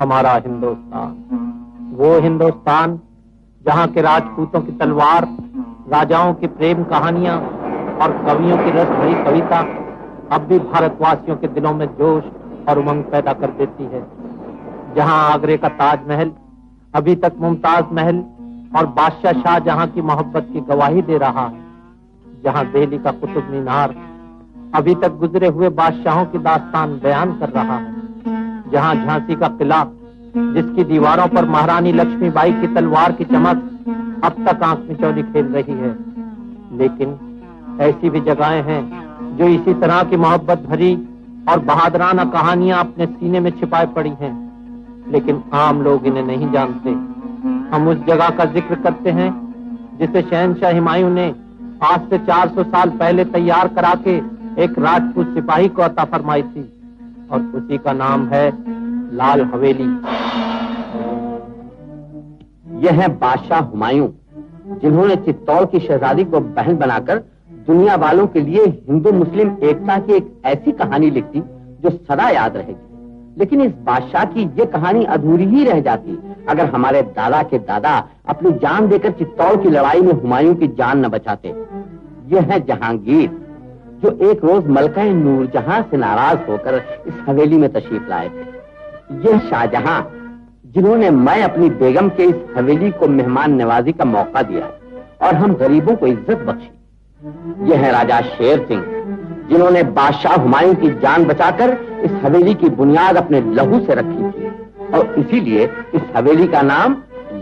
हमारा हिंदुस्तान, वो हिंदुस्तान जहाँ के राजपूतों की तलवार, राजाओं की प्रेम कहानियां और कवियों की रस भरी कविता अब भी भारतवासियों के दिलों में जोश और उमंग पैदा कर देती है। जहाँ आगरे का ताजमहल अभी तक मुमताज महल और बादशाह शाहजहां की मोहब्बत की गवाही दे रहा है, जहाँ दिल्ली का कुतुब मीनार अभी तक गुजरे हुए बादशाहों की दास्तान बयान कर रहा है, जहाँ झांसी का किला जिसकी दीवारों पर महारानी लक्ष्मीबाई की तलवार की चमक अब तक आंख मिचौली खेल रही है। लेकिन ऐसी भी जगहें हैं जो इसी तरह की मोहब्बत भरी और बहादुराना कहानियां अपने सीने में छिपाए पड़ी हैं, लेकिन आम लोग इन्हें नहीं जानते। हम उस जगह का जिक्र करते हैं जिसे शहनशाह हुमायूं ने आज से 400 साल पहले तैयार करा के एक राजपूत सिपाही को अता फरमाई थी, और उसी का नाम है लाल हवेली। यह है बादशाह हुमायूं, जिन्होंने चित्तौड़ की शहजादी को बहन बनाकर दुनिया वालों के लिए हिंदू मुस्लिम एकता की एक ऐसी कहानी लिखी जो सदा याद रहेगी। लेकिन इस बादशाह की यह कहानी अधूरी ही रह जाती अगर हमारे दादा के दादा अपनी जान देकर चित्तौड़ की लड़ाई में हुमायूं की जान न बचाते। यह है जहांगीर, जो एक रोज मलका नूरजहां से नाराज होकर इस हवेली में तशरीफ लाए थे। यह शाहजहां, जिन्होंने मैं अपनी बेगम के इस हवेली को मेहमान नवाजी का मौका दिया और हम गरीबों को इज्जत बख्शी। यह है राजा शेर सिंह, जिन्होंने बादशाह हुमायूं की जान बचाकर इस हवेली की बुनियाद अपने लहू से रखी थी और इसीलिए इस हवेली का नाम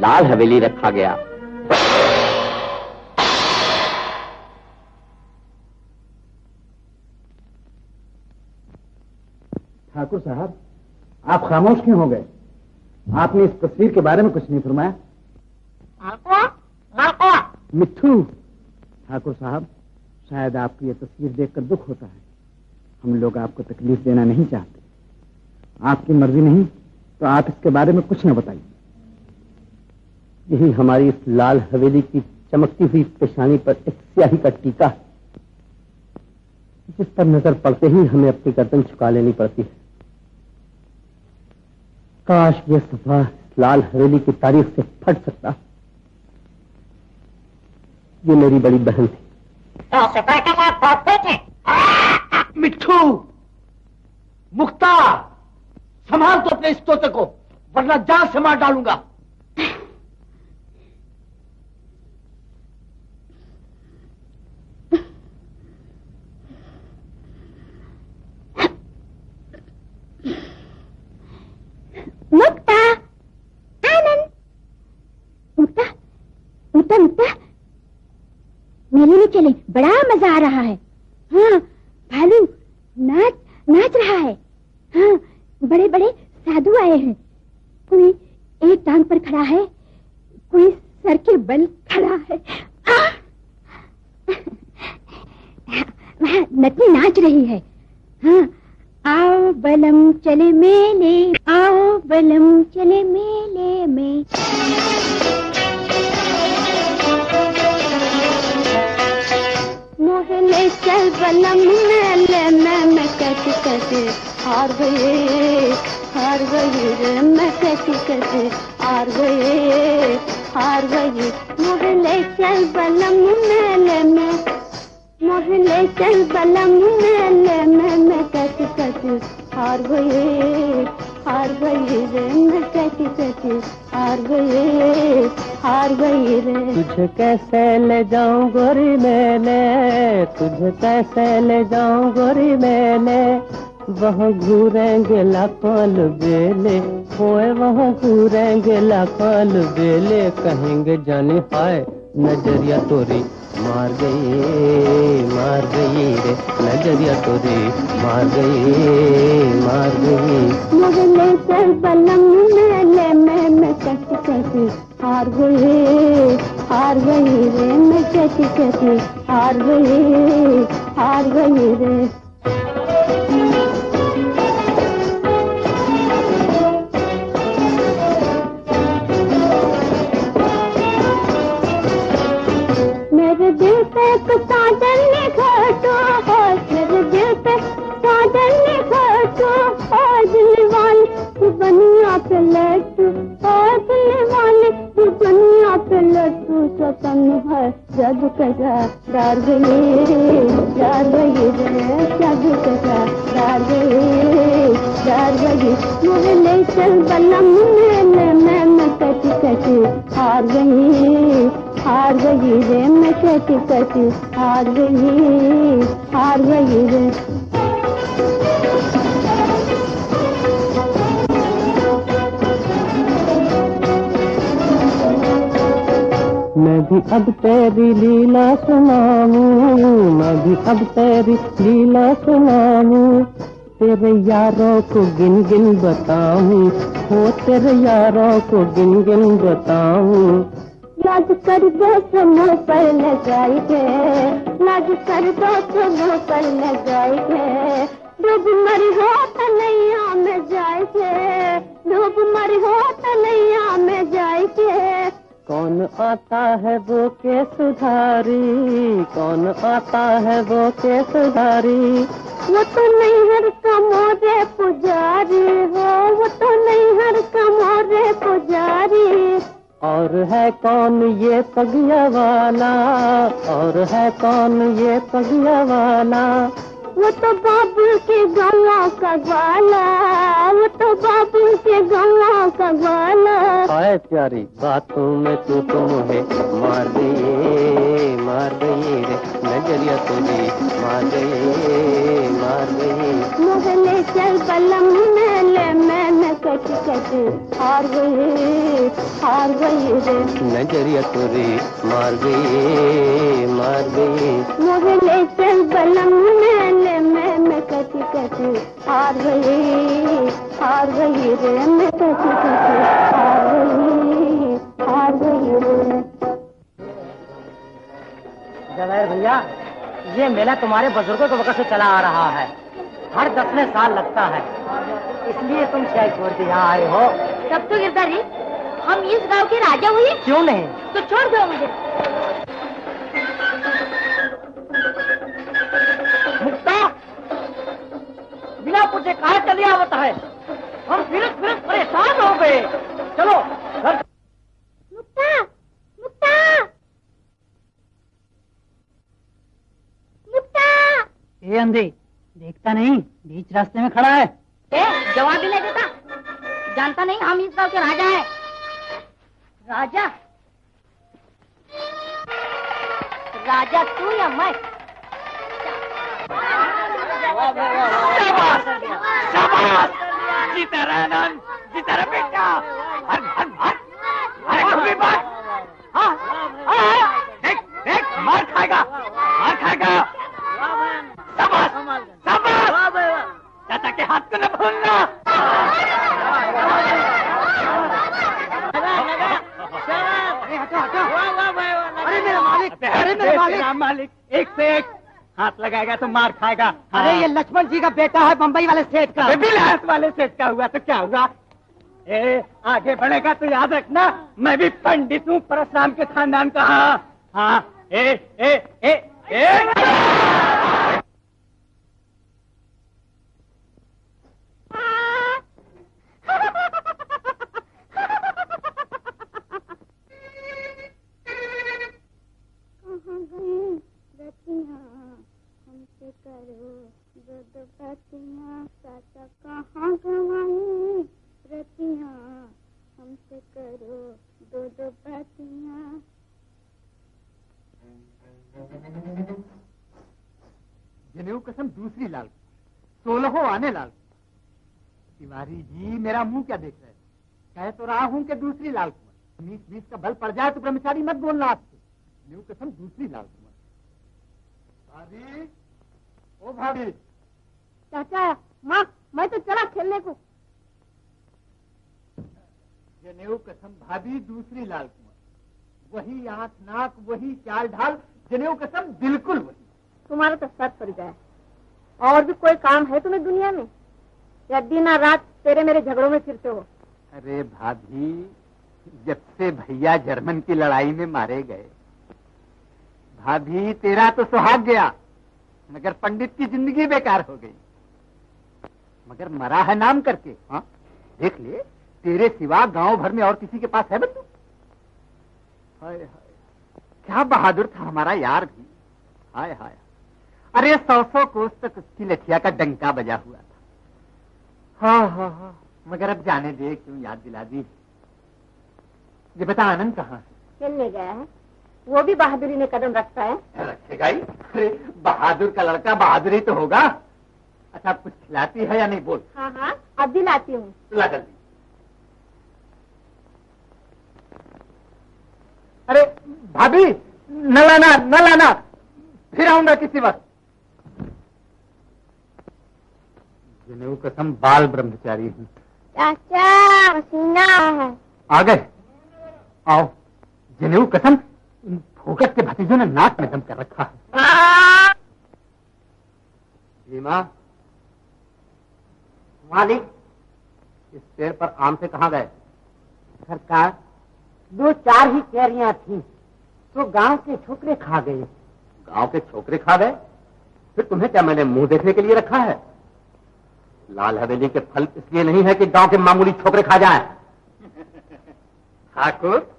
लाल हवेली रखा गया। ठाकुर साहब, आप खामोश क्यों हो गए? आपने इस तस्वीर के बारे में कुछ नहीं फरमाया। मिट्ठू ठाकुर साहब, शायद आपकी ये तस्वीर देखकर दुख होता है। हम लोग आपको तकलीफ देना नहीं चाहते। आपकी मर्जी नहीं तो आप इसके बारे में कुछ न बताइए। यही हमारी इस लाल हवेली की चमकती हुई पेशानी पर एक स्याही का टीका है, जिस पर नजर पड़ते ही हमें अपनी गर्दन झुका लेनी पड़ती है। काश ये सफा लाल हवेली की तारीख से फट सकता। ये मेरी बड़ी बहन थी। मिट्ठू, मुक्ता, संभाल तो अपने इस तोते को, वरना जान से मार डालूंगा। मुक्ता, आनंद, मुक्ता, मुक्ता, मुक्ता, मेले में चले, बड़ा मजा आ रहा है। हाँ, भालू नाच रहा है। हाँ, बड़े बड़े साधु आए हैं। कोई एक टांग पर खड़ा है, कोई सर के बल खड़ा है। वहाँ नटनी नाच रही है। हाँ, आओ बलम चले मेले, आओ बलम चले मेले में। मोहले चल बलम मेले में, कट कट हार गए मैं कैसे कैसे हार गए मोहल्ले चल बलम मेले में मोहल्ले चल बलम मेले में मैं कैसे कैसे हार गए रे मैं कैसे कैसे हार गए रे तुझे कैसे ले जाऊं गोरी मैंने तुझे कैसे ले जाऊं गोरी मैंने वहाँ घूरेंगे लाखों बेले होए वहाँ घूरेंगे लाखों बेले कहेंगे जाने हाय नजरिया तोरी मार गई रे नजरिया तोरी मार गई मोहल्ले चल बलम मेले में मैं कैसी कैसी हार गई रे मैं कैसी कैसी हार गई रे अब तेरी लीला सुनाऊं मैं भी अब तेरी लीला सुनाऊं तेरे यारों को गिन गिन बताऊं हो तेरे यारों को गिन गिन बताऊं लाज कर दो समों पर न जाएंगे लाज कर दो समों पर न जाएंगे डूब मर हो तो नैया में जाएंगे डूब मर हो तो नैया में जाएंगे कौन आता है वो के सुधारी कौन आता है वो के सुधारी वो तो नहीं हर कमोरे पुजारी हो वो तो नहीं हर कमोरे पुजारी और है कौन ये पगिया वाला और है कौन ये पगिया वाला वो तो बाबू के गाँव का वाला वो तो बाबू के गाँव का वाला आए प्यारी बातों में तू तो मुझे मार गई रे नजरिया तुझे मार गई मोहल्ले चल बलम मेले में कैसी कैसी हार गई रे नजरिया तुझे मार गई मोहल्ले चल बलम मेले में मैं कैसी कैसी हार गई रे मैं कैसी कैसी हार गई रे जवाहर भैया ये मेला तुम्हारे बुजुर्गों के वक्त से चला आ रहा है हर 10 साल लगता है इसलिए तुम शायद छोड़ के यहाँ आए हो तब तो गिरधारी हम इस गांव के राजा हुए क्यों नहीं तो छोड़ दो मुझे मुक्ता बिना पूछे कहाँ चले आवता है हम फिर परेशान हो गए चलो मुक्ता मुक्ता मुक्ता ये अंधी देखता नहीं बीच रास्ते में खड़ा है जवाब भी नहीं देता जानता नहीं हम इस गाँव के राजा हैं राजा राजा तू या मैं जीता रहे नंद जीता रहे बेटा हर हर हर अरे कभी बात देख देख मार खाएगा शाबाश शाबाश चाचा के हाथ को न भूलना अरे मेरा मालिक एक से एक हाथ लगाएगा तो मार खाएगा अरे ये लक्ष्मण जी का बेटा है बम्बई वाले सेठ का बिलास वाले सेठ का हुआ तो क्या हुआ ए आगे बढ़ेगा तो याद रखना मैं भी पंडित हूँ परशुराम के खानदान का हाँ ए ए ए ए करो दुध प्रतिया सच कहाँ गवाए प्रतिया हमसे करो दुध प्रतिया। जनेऊ कसम दूसरी लाल 16 आने लाल। तिवारी जी मेरा मुंह क्या देख रहे हैं? कह तो रहा हूँ कि दूसरी लाल कुंवर। 20-20 का बल पड़ जाए तो ब्रह्मचारी मत बोलना आपसे। जनेऊ कसम दूसरी लाल कुंवर। भाभी, ओ भाभी। चाचा, माँ, मैं तो चला खेलने को। जनेऊ कसम भाभी दूसरी लाल कुंवर। वही आंख नाक वही चाल ढाल, जनेऊ कसम बिल्कुल वही। तुम्हारा तो सर पड़ गया। और भी कोई काम है तुम्हें दुनिया में या दिन रात तेरे मेरे झगड़ों में फिरते हो? अरे भाभी, जब से भैया जर्मन की लड़ाई में मारे गए, भाभी तेरा तो सुहाग गया मगर पंडित की जिंदगी बेकार हो गई। मगर मरा है नाम करके, हाँ देख ले, तेरे सिवा गांव भर में और किसी के पास है बंदूक? हाय हाय, क्या बहादुर था हमारा यार भी। हाय हाय, अरे 100-100 कोस तक उसकी लठिया का डंका बजा हुआ था। हाँ हाँ हाँ, मगर अब जाने दे, क्यों याद दिला दी। ये बता, आनंद कहाँ है? खेलने गया है। वो भी बहादुरी ने कदम रखता है। रखेगा ही, अरे बहादुर का लड़का बहादुरी तो होगा। अच्छा, कुछ खिलाती है या नहीं बोल? हाँ हाँ, अब दिलाती हूँ। ला जल्दी। अरे भाभी, न लाना, फिर आऊंगा किसी वक्त। जनेऊ कसम बाल ब्रह्मचारी हूँ। चाचा पसीना है। आ गए, आओ। जनेऊ कसम इन फोकट के भतीजों ने नाक में दम कर रखा है। भीमा, मालिक इस पेड़ पर आम से कहाँ गए? सरकार, 2-4 ही कैरियां थी तो गांव के छोकरे खा गए। गांव के छोकरे खा गए? फिर तुम्हें क्या मैंने मुंह देखने के लिए रखा है? लाल हवेली के फल इसलिए नहीं है कि गांव के मामूली छोकरे खा जाएं। ठाकुर,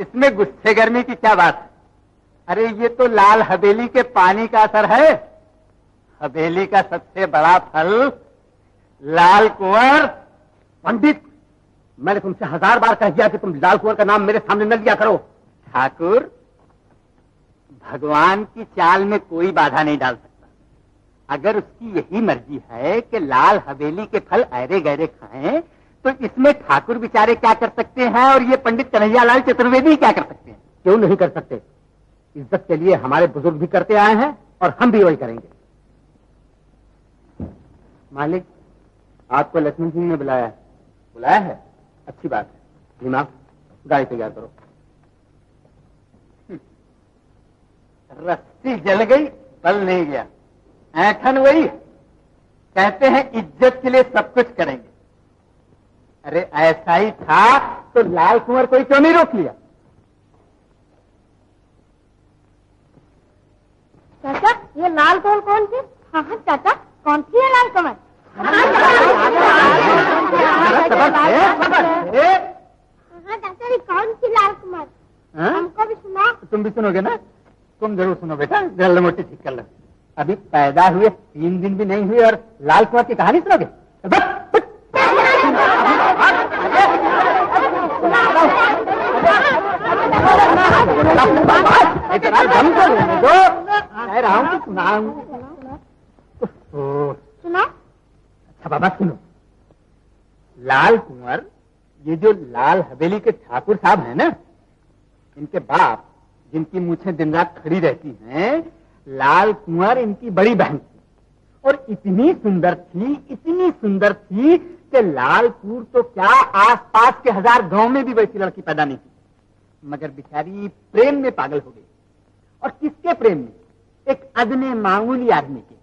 इसमें गुस्से गर्मी की क्या बात है? अरे ये तो लाल हवेली के पानी का असर है। हवेली का सबसे बड़ा फल लाल कुंवर। पंडित, मैंने तुमसे 1000 बार कह दिया कि तुम लाल कुंवर का नाम मेरे सामने न लिया करो। ठाकुर, भगवान की चाल में कोई बाधा नहीं डाल सकता। अगर उसकी यही मर्जी है कि लाल हवेली के फल ऐरे गहरे खाएं, तो इसमें ठाकुर बिचारे क्या कर सकते हैं और ये पंडित कन्हैयालाल चतुर्वेदी क्या कर सकते हैं? क्यों नहीं कर सकते? इज्जत के लिए हमारे बुजुर्ग भी करते आए हैं और हम भी वही करेंगे। मालिक, आपको लक्ष्मण सिंह ने बुलाया है। अच्छी बात है। भीमा, गाड़ी तैयार करो। रस्सी जल गई, बल नहीं गया। ऐठन वही है। कहते हैं इज्जत के लिए सब कुछ करेंगे। अरे ऐसा ही था तो लाल कुंवर कोई क्यों नहीं रोक लिया? चाचा, ये लाल कुंवर कौन थी? हाँ हाँ चाचा, कौन थी ये लाल कुंवर? हाँ चाचा, ये कौन थी लाल कुंवर? हमको भी सुना। तुम भी सुनोगे ना? तुम जरूर सुनो बेटा, जल्द मोटी ठीक कर लो। अभी पैदा हुए 3 दिन भी नहीं हुए और लाल कुंवर की कहानी सुनोगे? अच्छा बाबा सुनो, लाल कुंवर ये जो लाल हवेली के ठाकुर साहब हैं ना, इनके बाप जिनकी मूछें दिन रात खड़ी रहती हैं, लाल कुंवर इनकी बड़ी बहन थी और इतनी सुंदर थी कि लालपुर तो क्या आसपास के 1000 गांव में भी वैसी लड़की पैदा नहीं थी। मगर बिचारी प्रेम में पागल हो गई। और किसके प्रेम में? एक अदने मामूली आदमी के,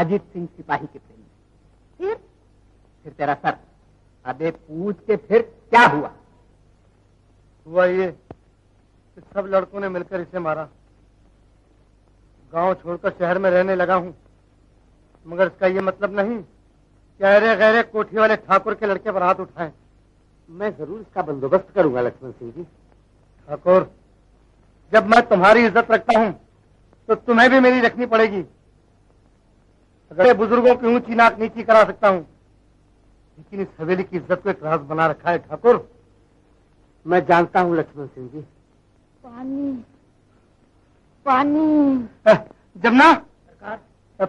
अजीत सिंह सिपाही के प्रेम में। फिर तेरा सर। अबे पूछ के फिर क्या हुआ? ये सब लड़कों ने मिलकर इसे मारा। गांव छोड़कर शहर में रहने लगा हूँ, मगर इसका ये मतलब नहीं कि अरे गैरे कोठी वाले ठाकुर के लड़के पर हाथ उठाएं। मैं जरूर इसका बंदोबस्त करूंगा लक्ष्मण सिंह जी। ठाकुर, जब मैं तुम्हारी इज्जत रखता हूँ तो तुम्हें भी मेरी रखनी पड़ेगी। अगर बुजुर्गों की ऊंची नाक नीची करा सकता हूँ, लेकिन इस हवेली की इज्जत को एक राज बना रखा है ठाकुर। मैं जानता हूँ लक्ष्मण सिंह जी। पानी पानी जमुना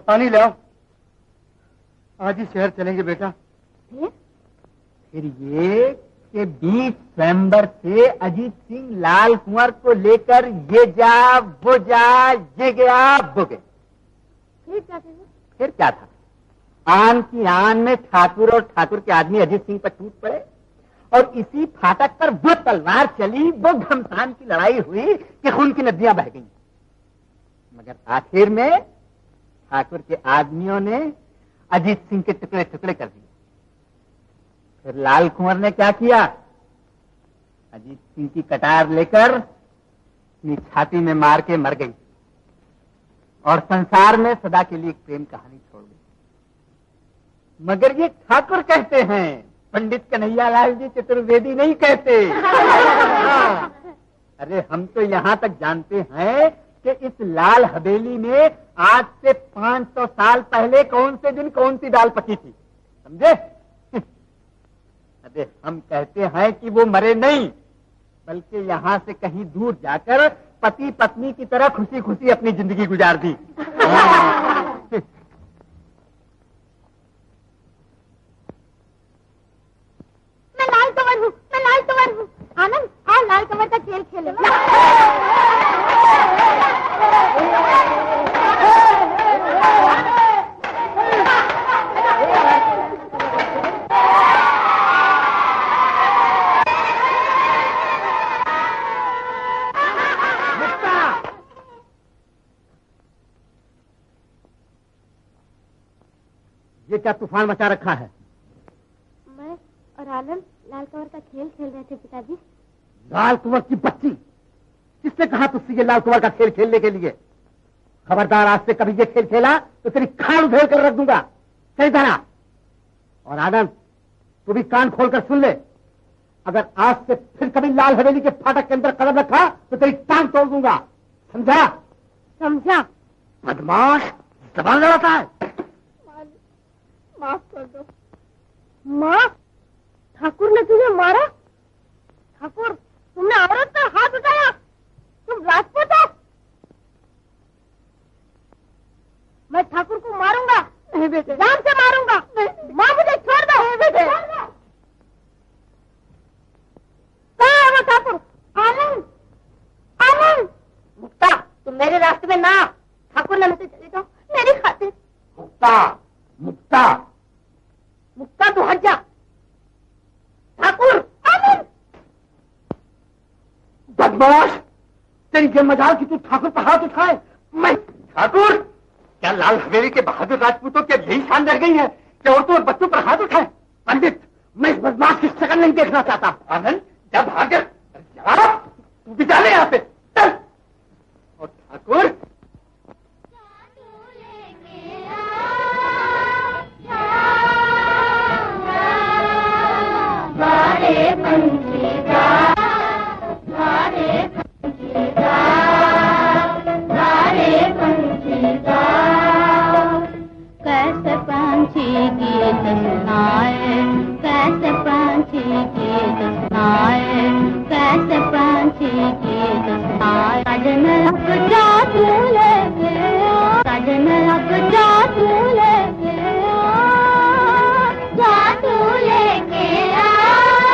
पानी ले आओ। आज ही शहर चलेंगे बेटा। फिर ये के 20 सितंबर से अजीत सिंह लाल कुंवर को लेकर ये जा वो जा, ये गया वो गया। फिर क्या था? आन की आन में ठाकुर और ठाकुर के आदमी अजीत सिंह पर टूट पड़े और इसी फाटक पर वो तलवार चली, वो घमसान की लड़ाई हुई कि खून की नदियां बह गईं। मगर आखिर में ठाकुर के आदमियों ने अजीत सिंह के टुकड़े टुकड़े कर दिए। फिर लाल कुंवर ने क्या किया? अजीत सिंह की कटार लेकर अपनी छाती में मार के मर गई और संसार में सदा के लिए एक प्रेम कहानी छोड़ गई। मगर ये ठाकुर कहते हैं, पंडित कन्हैयालाल जी चतुर्वेदी नहीं कहते। अरे हम तो यहाँ तक जानते हैं कि इस लाल हवेली में आज से 500 साल पहले कौन से दिन कौन सी दाल पकी थी, समझे? अरे हम कहते हैं कि वो मरे नहीं, बल्कि यहाँ से कहीं दूर जाकर पति पत्नी की तरह खुशी खुशी अपनी जिंदगी गुजार दी। मैं लाल कंवर हूँ। आनंद आ, लाल कंवर का खेल खेलेंगे। ये क्या तूफान मचा रखा है? मैं और आलम लाल कुंवर का खेल खेल रहे थे पिताजी। लाल कुंवर की बच्ची, किसने कहा तुझसे ये लाल कुंवर का खेल खेलने के लिए? खबरदार, आज से कभी ये खेल खेला तो तेरी खाल उधेड़ कर रख दूंगा। सही तरह। और आनंद, तू भी कान खोल कर सुन ले, अगर आज से फिर कभी लाल हवेली के फाटक के अंदर कदम रखा तो तेरी टांग तोड़ दूंगा। समझा? समझा। बदमाश, जबान लड़ाता है। माफ कर दो माँ, ठाकुर ने तुझे मारा? ठाकुर, तुमने औरत पर हाथ उठाया? तुम राजपूत हो? मैं ठाकुर को मारूंगा। नहीं बेटे, जान से मारूंगा। माँ मुझे छोड़ दो। नहीं बेटे, कहाँ है वो ठाकुर? आनंद, आनंद। मुक्ता, तुम मेरे रास्ते में ना। ठाकुर ने मुझे चले जाओ मेरी खातिर। मुक्ता, मुक्ता, मुक्ता, तू हट जा। ठाकुर, आनंद। बदमाश, तेरी ये मजाल की तू ठाकुर पर हाथ उठाए। मैं ठाकुर? क्या लाल हवेली के बहादुर राजपूतों के यही शान रह गई है कि औरतों और बच्चों पर हाथ उठाए? पंडित, मैं इस बदमाश की शक्ल नहीं देखना चाहता। आनंद, जब भाग, तू भी जाने यहाँ से। चल। और ठाकुर, कैसे पंछी गीत सुनाए, कैसे पंछी गीत सुनाए, कैसे पंछी गीत सुनाए। राजन अब जा तू लेके आ, राजन अब जा तू लेके आ, जा तू लेके आ,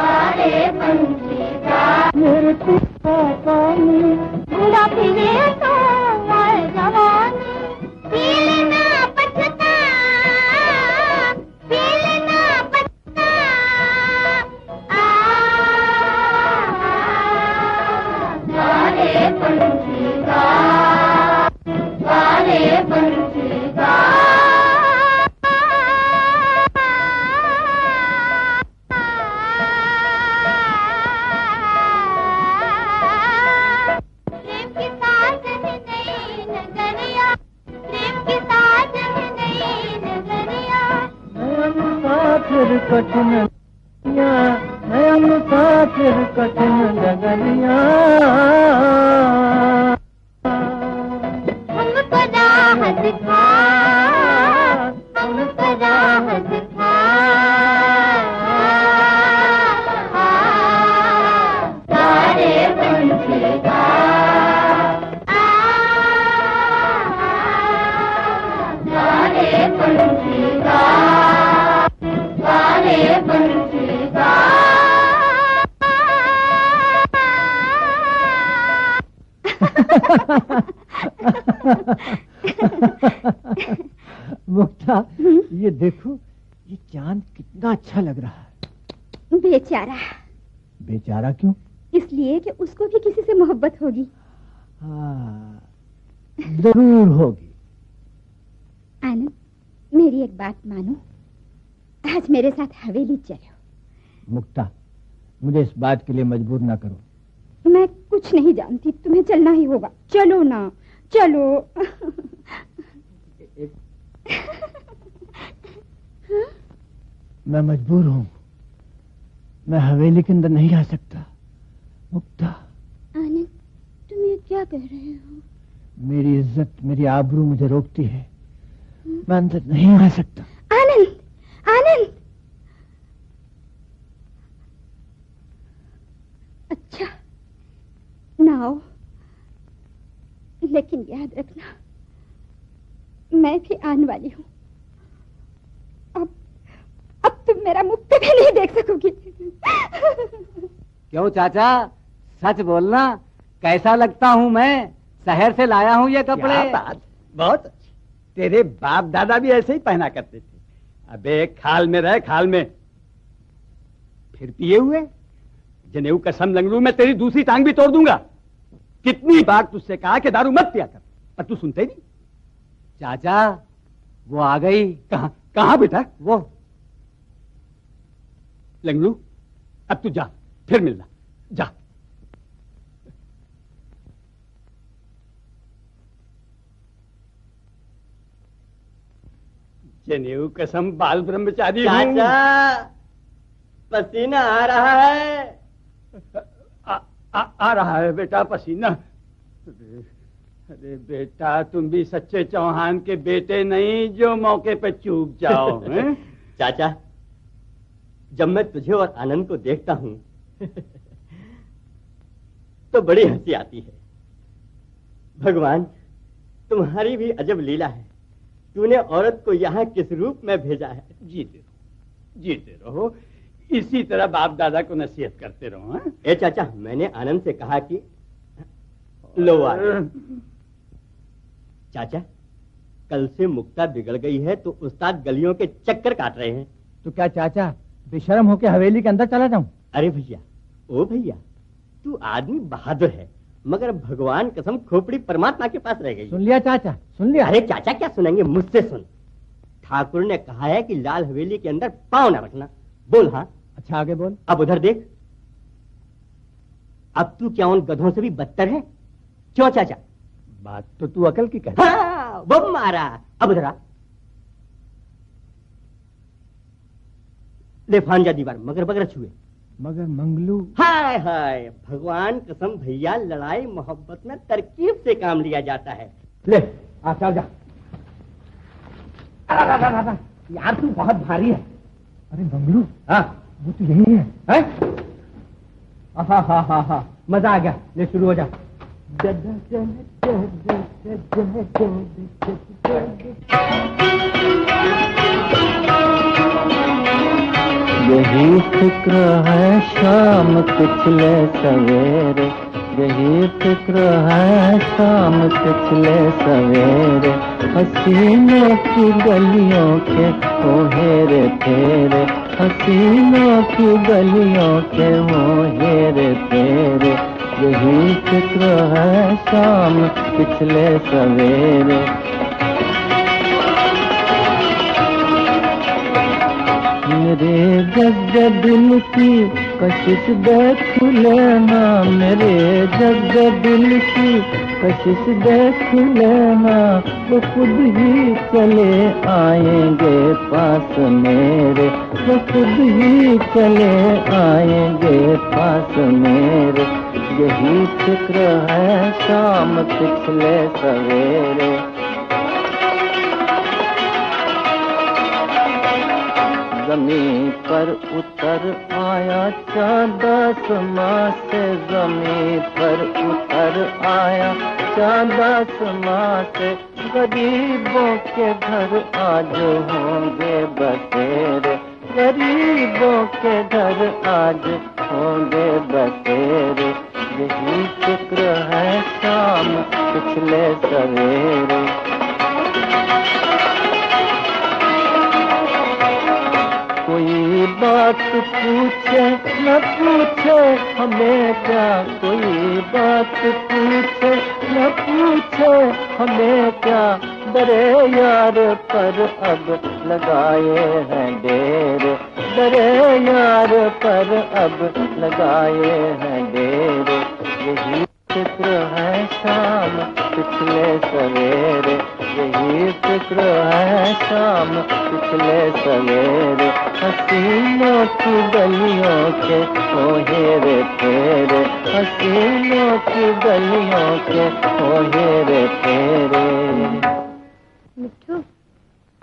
बड़े पंछी का मूर्ति पानी गुलाब पीले तो और जवानी। पीलना पछता, पीलना पछता, आ सारे पंछी का, सारे पंछी का। कठिन लगनिया मुक्ता, ये देखो, ये चांद कितना अच्छा लग रहा है। बेचारा। बेचारा क्यों? इसलिए कि उसको भी किसी से मोहब्बत होगी। हाँ, जरूर होगी। आनंद, मेरी एक बात मानो, आज मेरे साथ हवेली चलो। मुक्ता, मुझे इस बात के लिए मजबूर ना करो। मैं कुछ नहीं जानती, तुम्हें चलना ही होगा। चलो ना, चलो। मैं मजबूर हूँ, मैं हवेली के अंदर नहीं आ सकता। मुक्ता। आनंद, तुम ये क्या कह रहे हो? मेरी इज्जत, मेरी आबरू मुझे रोकती है। मैं अंदर नहीं आ सकता। आनंद, आनंद। अच्छा, ना आओ, लेकिन याद रखना, मैं भी आने वाली हूँ। अब तुम मेरा मुख भी नहीं देख सकोगी। क्यों चाचा, सच बोलना, कैसा लगता हूँ मैं? शहर से लाया हूँ ये कपड़े। बहुत, तेरे बाप दादा भी ऐसे ही पहना करते थे। अबे खाल में रहे, खाल में। फिर पिए हुए, जनेऊ कसम लंगड़ू, मैं तेरी दूसरी टांग भी तोड़ दूंगा। कितनी बार तुझसे कहा कि दारू मत पिया कर, पर तू सुनते नहीं। चाचा, वो आ गई। कहां? कहां बेटा? वो लंगड़ू, अब तू जा, फिर मिलना। जा। जनेऊ कसम बाल ब्रह्मचारी। चाचा, पसीना आ रहा है। आ रहा है बेटा पसीना। अरे बेटा, तुम भी सच्चे चौहान के बेटे नहीं जो मौके पे चूक जाओ। चाचा, जब मैं तुझे और आनंद को देखता हूँ तो बड़ी हंसी आती है। भगवान, तुम्हारी भी अजब लीला है। तूने औरत को यहाँ किस रूप में भेजा है। जीते रहो, जीते रहो, इसी तरह बाप दादा को नसीहत करते रहो। ए चाचा, मैंने आनंद से कहा कि लो चाचा, कल से मुक्ता बिगड़ गई है तो उस्ताद गलियों के चक्कर काट रहे हैं। तो क्या चाचा बेशर्म होके हवेली के अंदर चला जाऊं? अरे भैया, ओ भैया, तू आदमी बहादुर है, मगर भगवान कसम खोपड़ी परमात्मा के पास रह गई। सुन लिया चाचा, सुन लिया। अरे चाचा, क्या सुनेंगे, मुझसे सुन। ठाकुर ने कहा है कि लाल हवेली के अंदर पाँव ना रखना। बोल। हाँ। अच्छा, आगे बोल। अब उधर देख, अब तू क्या उन गधों से भी बदतर है? क्यों चाचा? बात तो तू अकल की कर। हाँ, वो मारा। अब उधर आ। ले फांजा दीवार, मगर बगरच छुए। मगर मंगलू। हाय हाय, भगवान कसम भैया, लड़ाई मोहब्बत में तरकीब से काम लिया जाता है। ले आशा जा। यार तू बहुत भारी है। अरे मंगलू। हाँ, वो तो यही है। हाँ, मजा आ गया। ले शुरू हो जा। यही फिक्र है शाम पिछले सवेरे, यही फिक्र है शाम पिछले सवेरे, हसीनों की गलियों के ओ हेरे फेरे, हसीनों की गलियों के ओ हेरे फेरे, यही फिक्र है शाम पिछले सवेरे। मेरे जग दिल की कशिश देख लेना, मेरे जग दिल की कशिश देख लेना, वो खुद ही चले आएंगे पास मेरे, वो खुद ही चले आएंगे पास मेरे, यही फिक्र है शाम पिछले सवेरे। ज़मीं पर उतर आया चाँद आसमां से, ज़मीं पर उतर आया चाँद आसमां से, गरीबों के घर आज होंगे बसेरे, गरीबों के घर आज होंगे बसेरे, यही फिक्र है शाम पिछले सवेरे। कोई बात पूछे न पूछे हमें क्या, कोई बात पूछे न पूछे हमें क्या, डरे यार पर अब लगाए हैं डेरे, डरे यार पर अब लगाए हैं डेरे। यही फिक्र है शाम पिछले सवेरे, यही फिक्र है शाम पिछले सवेरे। हसीनों की गलियों के ओहेरे फेरे, हसीनों की गलियों के ओहेरे फेरे। मिठू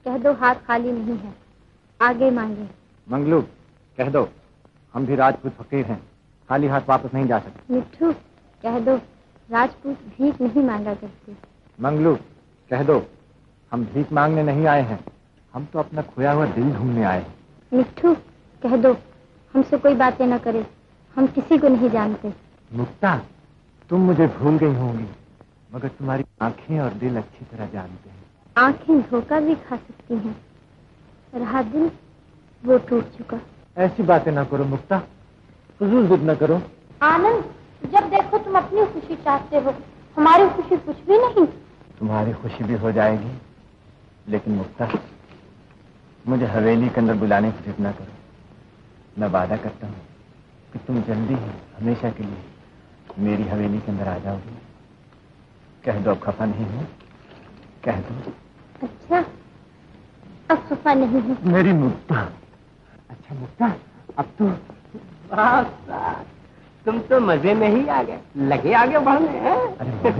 कह दो हाथ खाली नहीं है, आगे मांगे। मंगलू कह दो हम भी राजपूत फकीर हैं, खाली हाथ वापस नहीं जा सकते। मिठू कह दो राजपूत भीख नहीं मांगा करते। मंगलू कह दो हम भीख मांगने नहीं आए हैं, हम तो अपना खोया हुआ दिल ढूंढने आए हैं। मिठू कह दो हमसे कोई बातें न करे, हम किसी को नहीं जानते। मुक्ता तुम मुझे भूल गई होंगी, मगर तुम्हारी आंखें और दिल अच्छी तरह जानते हैं। आंखें धोखा भी खा सकती हैं, रहा दिल वो टूट चुका। ऐसी बातें ना करो मुक्ता, फजूल जिद न करो। आनंद जब देखो तुम अपनी खुशी चाहते हो, हमारी खुशी कुछ भी नहीं। तुम्हारी खुशी भी हो जाएगी, लेकिन मुक्ता मुझे हवेली के अंदर बुलाने की जिद ना करो। मैं वादा करता हूँ कि तुम जल्दी ही हमेशा के लिए मेरी हवेली के अंदर आ जाओगी। कह दो अब खफा नहीं हूँ, कह दो। अच्छा अब खफा नहीं हूँ मेरी मुक्ता। अच्छा मुक्ता अब तो तुम तो मजे में ही आ गए, लगे आगे बढ़ने हैं। अरे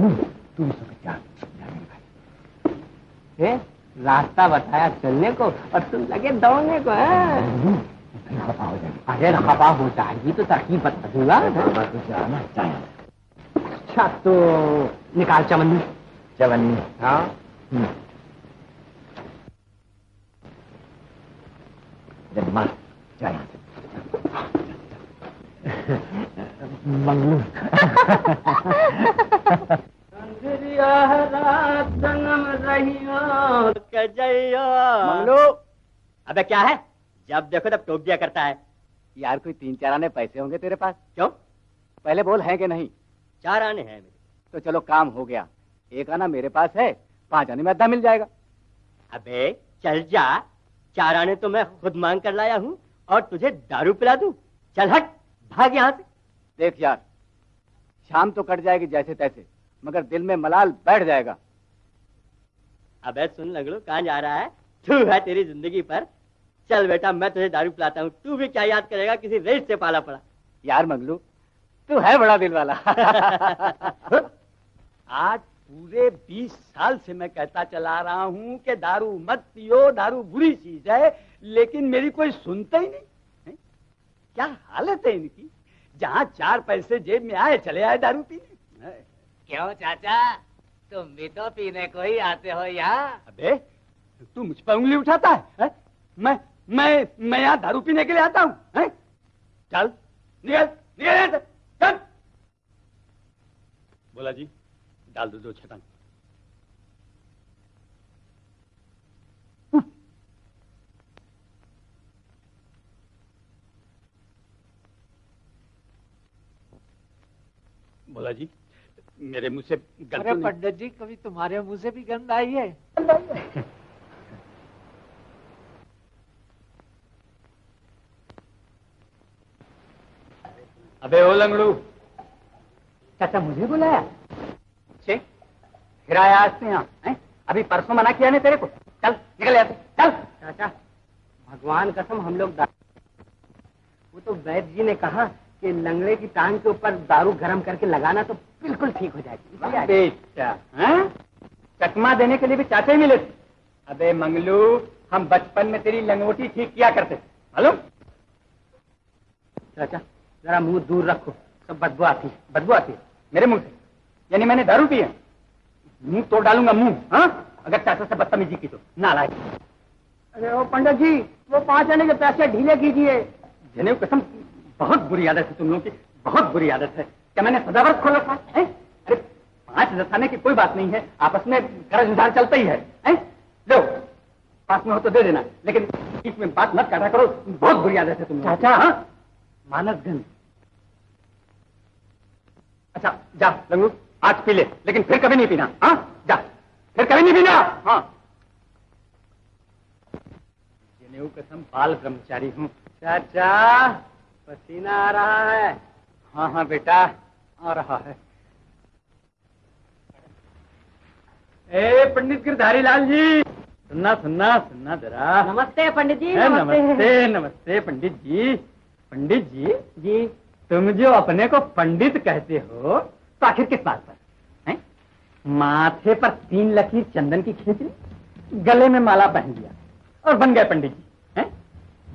तू भाई रास्ता बताया चलने को और तुम लगे दौड़ने को हैं। खपा हो जाएगी। अरे खपा हो जाएगी तो तरकीब बता दूंगा। अच्छा तो निकाल चवन्नी। चवन्नी हाँ मार जाए। मंगलू संगरिया रात संगम रहियो कजैया। मंगलू अबे क्या है, जब देखो तब टोक दिया करता है। यार कोई 3-4 आने पैसे होंगे तेरे पास? क्यों पहले बोल है कि नहीं? 4 आने हैं मेरे। तो चलो काम हो गया, 1 आना मेरे पास है, 5 आने में आधा मिल जाएगा। अबे चल जा, 4 आने तो मैं खुद मांग कर लाया हूँ और तुझे दारू पिला दूं। चल हट भाग यहाँ से। देख यार शाम तो कट जाएगी जैसे तैसे, मगर दिल में मलाल बैठ जाएगा। अबे सुन लंगड़ू कहाँ जा रहा है तू? है तेरी जिंदगी पर। चल बेटा मैं तुझे दारू पिलाता हूँ, तू भी क्या याद करेगा, किसी रेस से पाला पड़ा। यार मंगलू तू है बड़ा दिल वाला। आज पूरे 20 साल से मैं कहता चला रहा हूँ कि दारू मत पियो, दारू बुरी चीज है, लेकिन मेरी कोई सुनता ही नहीं। क्या हालत है इनकी, जहाँ 4 पैसे जेब में आए चले आए दारू पीने। क्यों चाचा तुम भी तो पीने को ही आते हो यहाँ। अबे तू मुझ पर उंगली उठाता है? मैं यहाँ दारू पीने के लिए आता हूँ? चल निकल निकल चल। बोला जी डाल दो 2 छटांग। बोला जी मेरे मुंह से गंध। अरे पंडित जी कभी तुम्हारे मुंह से भी गंध आई है? अबे ओ लंगड़ू चाचा मुझे बुलाया? छे फिर आया आज से यहाँ? अभी परसों मना किया ने तेरे को? चल निकल जाते चल। चाचा भगवान कसम हम लोग वो तो वैद्य जी ने कहा कि लंगड़े की टांग के ऊपर दारू गरम करके लगाना तो बिल्कुल ठीक हो जाएगी। चकमा देने के लिए भी चाचे मिले थे। अबे मंगलू हम बचपन में तेरी लंगोटी ठीक किया करते। हेलो चाचा जरा मुंह दूर रखो, सब बदबू आती है, बदबू आती है मेरे मुंह से, यानी मैंने दारू पी है। मुंह तोड़ डालूंगा मुंह अगर चाचा से बदतमीजी की तो। नालायक। अरे वो पंडित जी वो 5 आने के पैसे ढीले कीजिए। जने कसम बहुत बुरी आदत है तुम लोगों की, बहुत बुरी आदत है। क्या मैंने सदावर्त खोला था? अरे 5 जताने की कोई बात नहीं है, आपस में कर्ज उधार चलता ही है। लो पास में हो तो दे देना, लेकिन इसमें बात मत काटा करो, बहुत बुरी आदत है तुम। चाचा मानसगंज। अच्छा जा लंगू, आज पी ले, लेकिन फिर कभी नहीं पीना। हाँ जा, फिर कभी नहीं पीना। हाँ जेनेऊ कसम बाल ब्रह्मचारी हूँ। चाचा पसीना आ रहा है। हाँ हाँ बेटा आ रहा है। ए पंडित गिरधारी लाल जी, सुनना सुनना सुनना जरा। नमस्ते पंडित जी। नमस्ते नमस्ते, नमस्ते पंडित जी। पंडित जी जी, तुम जो अपने को पंडित कहते हो तो आखिर किस बात पर? माथे पर 3 लकीर चंदन की खींचनी, गले में माला पहन लिया और बन गए पंडित जी।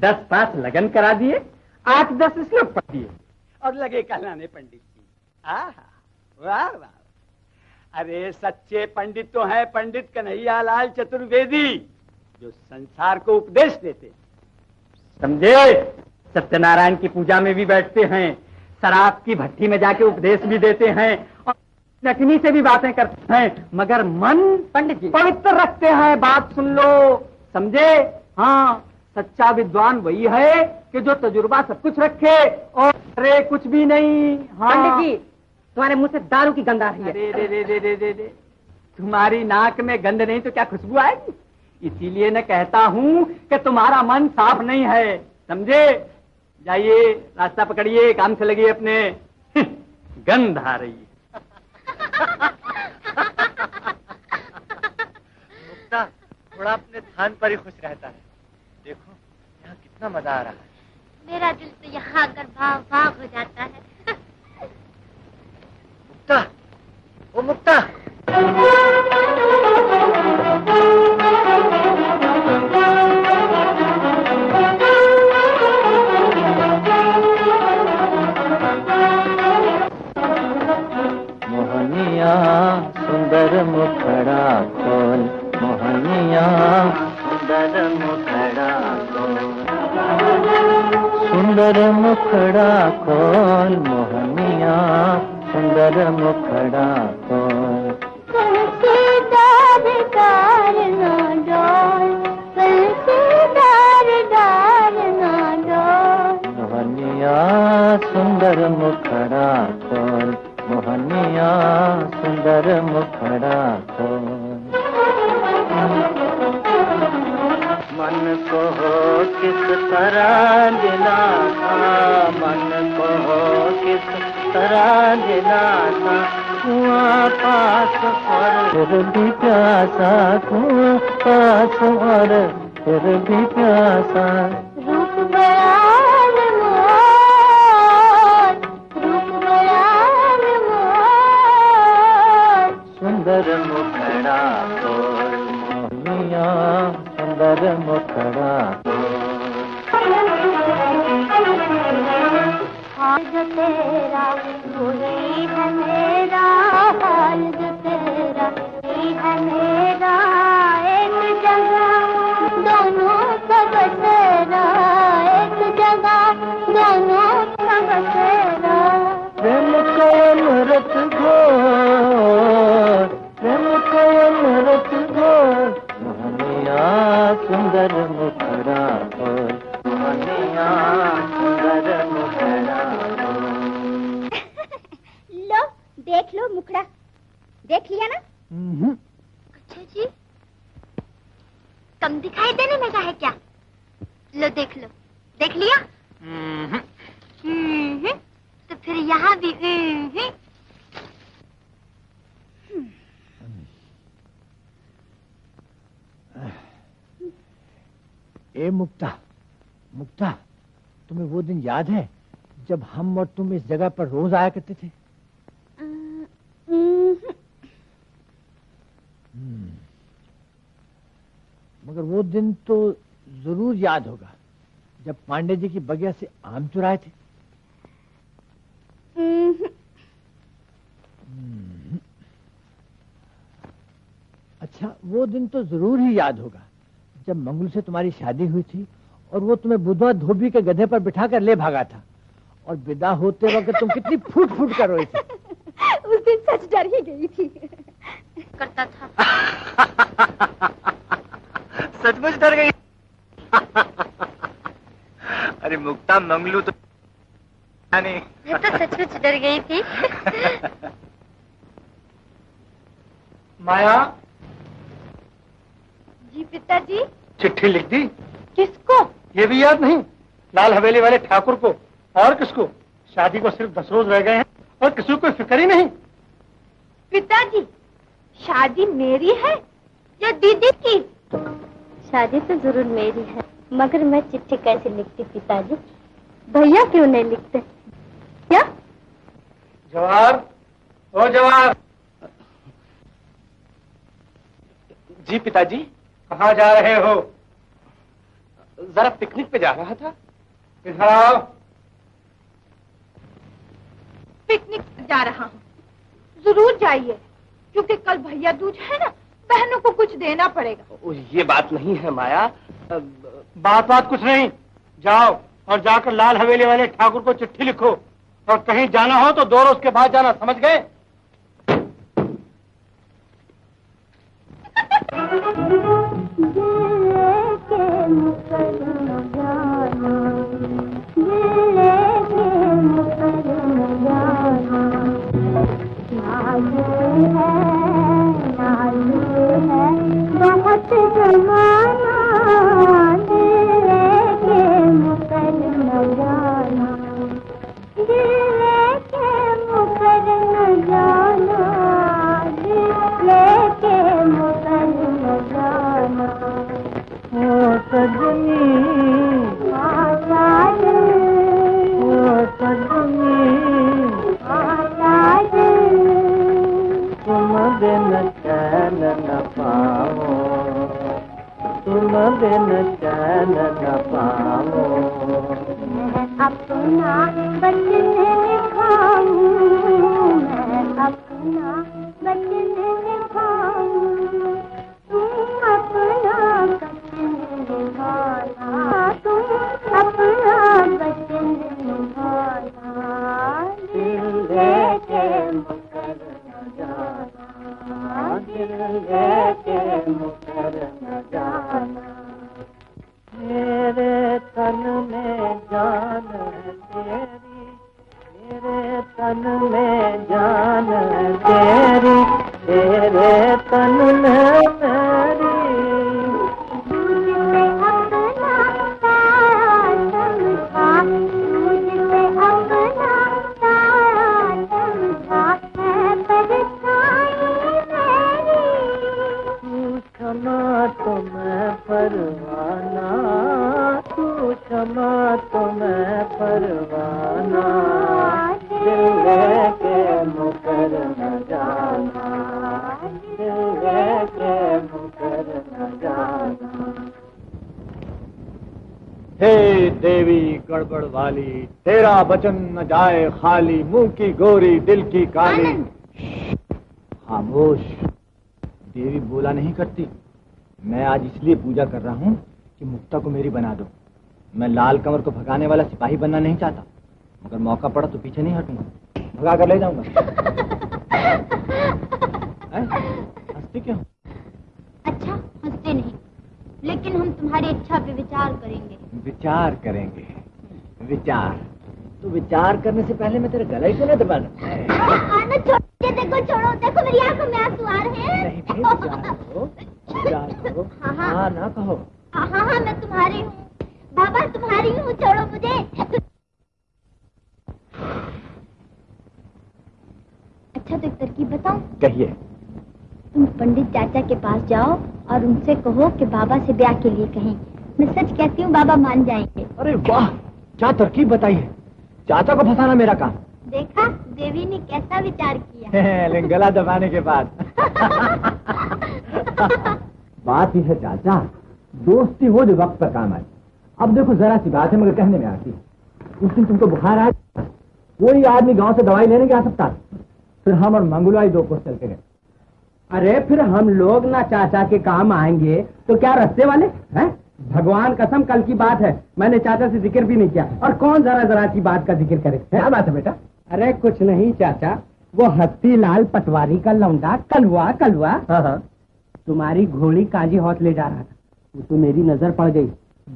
10 पास लगन करा दिए, 8-10 श्लोक पढ़ दिए और लगे कहलाने पंडित जी। आहा वाह वाह। अरे सच्चे पंडित तो हैं पंडित कन्हैया लाल चतुर्वेदी, जो संसार को उपदेश देते, समझे? सत्यनारायण की पूजा में भी बैठते हैं, शराब की भट्टी में जाके उपदेश भी देते हैं और नटनी से भी बातें करते हैं, मगर मन पंडित जी पवित्र रखते हैं। बात सुन लो, समझे? हाँ, सच्चा विद्वान वही है कि जो तजुर्बा सब कुछ रखे और अरे कुछ भी नहीं। हाँ। पंडित जी तुम्हारे मुंह से दारू की गंध आ रही है। दे दे दे दे दे दे। तुम्हारी नाक में गंध नहीं तो क्या खुशबू आएगी? इसीलिए मैं कहता हूँ कि तुम्हारा मन साफ नहीं है, समझे? जाइए रास्ता पकड़िए, काम से लगिए अपने। गंध आ रही है। मुक्ता थोड़ा अपने स्थान पर ही खुश रहता है। देखो यहाँ कितना मजा आ रहा है। मेरा दिल तो यहाँ आकर भाव भाव हो जाता है। मुक्ता, ओ मुक्ता। मोहनिया सुंदर मुखड़ा खोल, मोहनिया सुंदर मुखड़ा खोल, सुंदर मुखड़ा खोल, मोहनिया सुंदर मुखड़ा खोल। कलसीदार दार ना डोल, कलसीदार दार ना डोल, मोहनिया सुंदर मुखड़ा खोल, मोहनिया सुंदर मुखड़ा खोल। मन को हो किस तरह दिलाना, मन को हो किस तरह दिलाना, कुआं पास और फिर भी प्यासा, कुआं पास और फिर भी प्यासा। रूप बयान मोर, रूप बयान मोर, सुंदर मुखड़ा तोर, मोहनिया सुंदर मुखड़ा। हाल तेरा बुरी है मेरा, हाल तेरा बुरी है मेरा, एक जगह दोनों का बसेरा, एक जगह दोनों का बसेरा। प्रेम का अमृत घोर, प्रेम का अमृत घोर, मोहनिया सुंदर मुखड़ा खोल, मोहनिया सुंदर मुखड़ा खोल। लो देख लो मुखड़ा, देख लिया ना? अच्छा जी, कम दिखाई देने लगा है क्या? लो देख लो, देख लिया? तो फिर यहाँ भी ए मुक्ता, मुक्ता तुम्हें वो दिन याद है जब हम और तुम इस जगह पर रोज आया करते थे? मगर वो दिन तो जरूर याद होगा जब पांडे जी की बगिया से आम चुराए थे। अच्छा, वो दिन तो जरूर ही याद होगा जब मंगलू से तुम्हारी शादी हुई थी और वो तुम्हें बुधवा धोबी के गधे पर बिठाकर ले भागा था और विदा होते वक्त तुम कितनी फूट फूट कर रोई थी। उस दिन सच डर ही गई थी। करता था। सचमुच डर गई। अरे मुक्ता मंगलू तो नहीं, मैं तो सचमुच डर गई थी। माया। जी पिताजी। चिट्ठी लिख दी। किसको? ये भी याद नहीं। लाल हवेली वाले ठाकुर को। और किसको? शादी को सिर्फ 10 रोज रह गए हैं और किसी को कोई फिक्र ही नहीं। पिताजी, शादी मेरी है या दीदी की? शादी तो जरूर मेरी है, मगर मैं चिट्ठी कैसे लिखती पिताजी? भैया क्यों नहीं लिखते? क्या जवाहर, ओ जवाहर। जी पिताजी। कहाँ जा रहे हो? जरा पिकनिक पे जा रहा था। इधर आओ। पिकनिक जा रहा हूँ। जरूर जाइए, क्योंकि कल भैया दूज है ना, बहनों को कुछ देना पड़ेगा। ये बात नहीं है माया। बात बात कुछ नहीं। जाओ और जाकर लाल हवेली वाले ठाकुर को चिट्ठी लिखो और कहीं जाना हो तो 2 रोज के बाद जाना, समझ गए? वचन न जाए खाली, मुंह की गोरी दिल की काली। खामोश। देवी बोला नहीं करती। मैं आज इसलिए पूजा कर रहा हूँ कि मुक्ता को मेरी बना दो। मैं लाल कंवर को भगाने वाला सिपाही बनना नहीं चाहता, मगर मौका पड़ा तो पीछे नहीं हटूंगा, भगा कर ले जाऊंगा। हंसती क्यों? अच्छा हंसते नहीं, लेकिन हम तुम्हारी इच्छा पे विचार करेंगे। विचार करेंगे? विचार तो विचार करने से पहले मैं तेरे गला ही तो नहीं दबा दूं। छोड़ो, देखो मेरी आंखों में आंसू आ रहे हैं। नहीं नहीं, विचार करो। हाँ ना कहो। हाँ, मैं तुम्हारी हूँ बाबा, तुम्हारी हूँ, छोड़ो मुझे। अच्छा तो एक तरकीब बताओ। कहिए। तुम पंडित चाचा के पास जाओ और उनसे कहो कि बाबा से ब्याह के लिए कहें। मैं सच कहती हूँ, बाबा मान जाएंगे। अरे वाह, क्या तरकीब बताई है। चाचा को फंसाना मेरा काम। देखा देवी ने कैसा विचार किया, लेकिन गला दबाने के बाद। बात ही है चाचा, दोस्ती हो जो वक्त पर काम आए। अब देखो जरा सी बात है, मगर कहने में आती है। उस दिन तुमको बुखार आया, कोई आदमी गांव से दवाई लेने के आ सकता। फिर हम और मंगलवाई 2 कोस चल के गए। अरे फिर हम लोग ना चाचा के काम आएंगे तो क्या रस्ते वाले हैं? भगवान कसम कल की बात है, मैंने चाचा से जिक्र भी नहीं किया। और कौन जरा जरा की बात का जिक्र करे। क्या बात है बेटा? अरे कुछ नहीं चाचा, वो हस्ती लाल पटवारी का लौंडा कलवा कलवा तुम्हारी घोड़ी काजी हौत ले जा रहा था, तो मेरी नजर पड़ गई,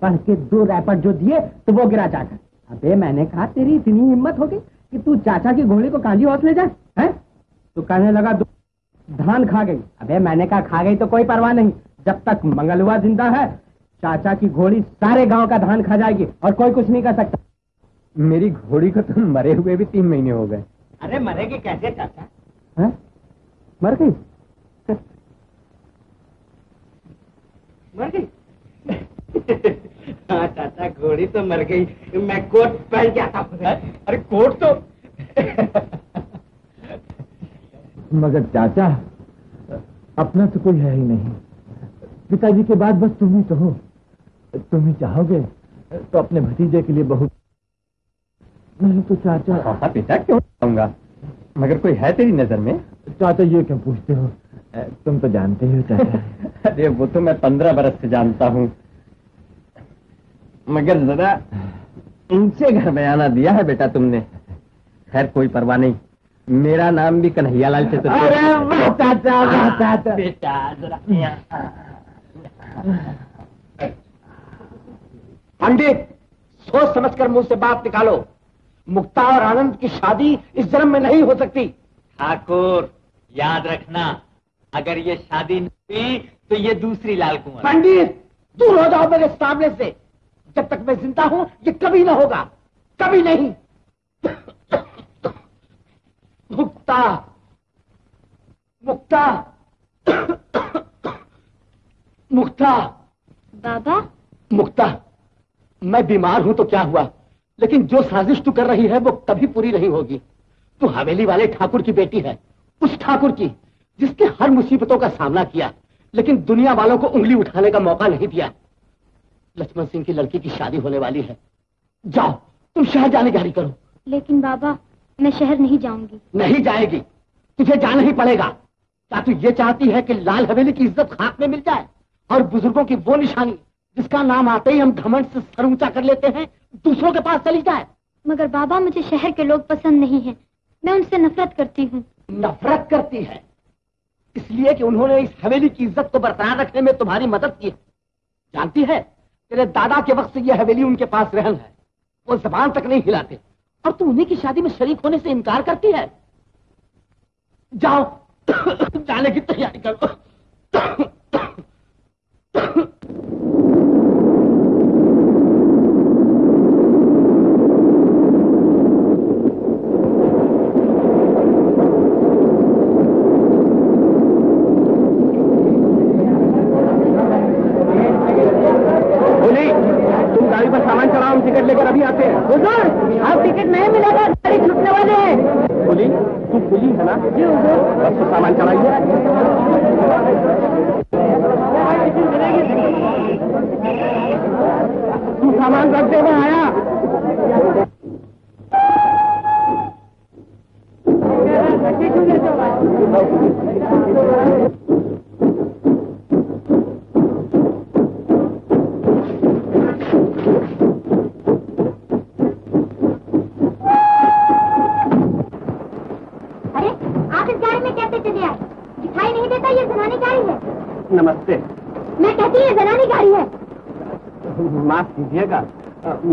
बढ़ के दो रैपर जो दिए तो वो गिरा चाचा। अबे मैंने कहा तेरी इतनी हिम्मत होगी कि तू चाचा की घोड़ी को काजी हौत ले जाए है? तो कहने लगा धान खा गई। अबे मैंने कहा खा गई तो कोई परवाह नहीं, जब तक मंगलवा जिंदा है चाचा की घोड़ी सारे गांव का धान खा जाएगी और कोई कुछ नहीं कर सकता। मेरी घोड़ी को तो मरे हुए भी 3 महीने हो गए। अरे मरेगी कैसे चाचा? है? मर गई? मर गई? हाँ चाचा घोड़ी तो मर गई, मैं कोट पहन के आता हूँ। अरे कोट तो मगर चाचा अपना तो कोई है ही नहीं, पिताजी के बाद बस तुम ही तो हो। तुम ही चाहोगे तो अपने भतीजे के लिए बहुत, नहीं तो चाचा। हाँ पिता क्यों चाहूंगा, मगर कोई है तेरी नजर में? चाचा ये क्यों पूछते हो, तुम तो जानते ही हो चाचा। अरे वो तो मैं 15 बरस से जानता हूँ, मगर जरा ऊंचे घर बयाना दिया है बेटा तुमने। खैर कोई परवाह नहीं, मेरा नाम भी कन्हैया लाल चतुर्वेदी। अरे वाह चाचा, वाह चाचा। बेटा जरा पंडित सोच समझकर मुंह से बात निकालो, मुक्ता और आनंद की शादी इस जन्म में नहीं हो सकती। ठाकुर याद रखना, अगर ये शादी नहीं हुई तो ये दूसरी लाल कुंवर। पंडित दूर हो जाओ मेरे सामने से, जब तक मैं जिंदा हूं ये कभी ना होगा, कभी नहीं। मुक्ता, मुक्ता, मुक्ता। दादा। मुक्ता मैं बीमार हूं तो क्या हुआ, लेकिन जो साजिश तू कर रही है वो कभी पूरी नहीं होगी। तू हवेली वाले ठाकुर की बेटी है, उस ठाकुर की जिसने हर मुसीबतों का सामना किया लेकिन दुनिया वालों को उंगली उठाने का मौका नहीं दिया। लक्ष्मण सिंह की लड़की की शादी होने वाली है, जाओ तुम शहर जाने की तैयारी करो। लेकिन बाबा मैं शहर नहीं जाऊंगी। नहीं जाएगी, तुझे जाना ही पड़ेगा। क्या तू ये चाहती है कि लाल हवेली की इज्जत खाक में मिल जाए और बुजुर्गों की वो निशानी जिसका नाम आते ही हम घमंड से सर ऊंचा कर लेते हैं दूसरों के पास चली जाए? मगर बाबा मुझे शहर के लोग पसंद नहीं हैं, मैं उनसे नफरत करती हूँ। नफरत करती है इसलिए कि उन्होंने इस हवेली की इज्जत को बरकरार रखने में तुम्हारी मदद की है। जानती है तेरे दादा के वक्त से यह हवेली उनके पास रहन है, वो जबान तक नहीं हिलाते और तू उन्हीं की शादी में शरीक होने से इनकार करती है। जाओ जाने की तैयारी करो।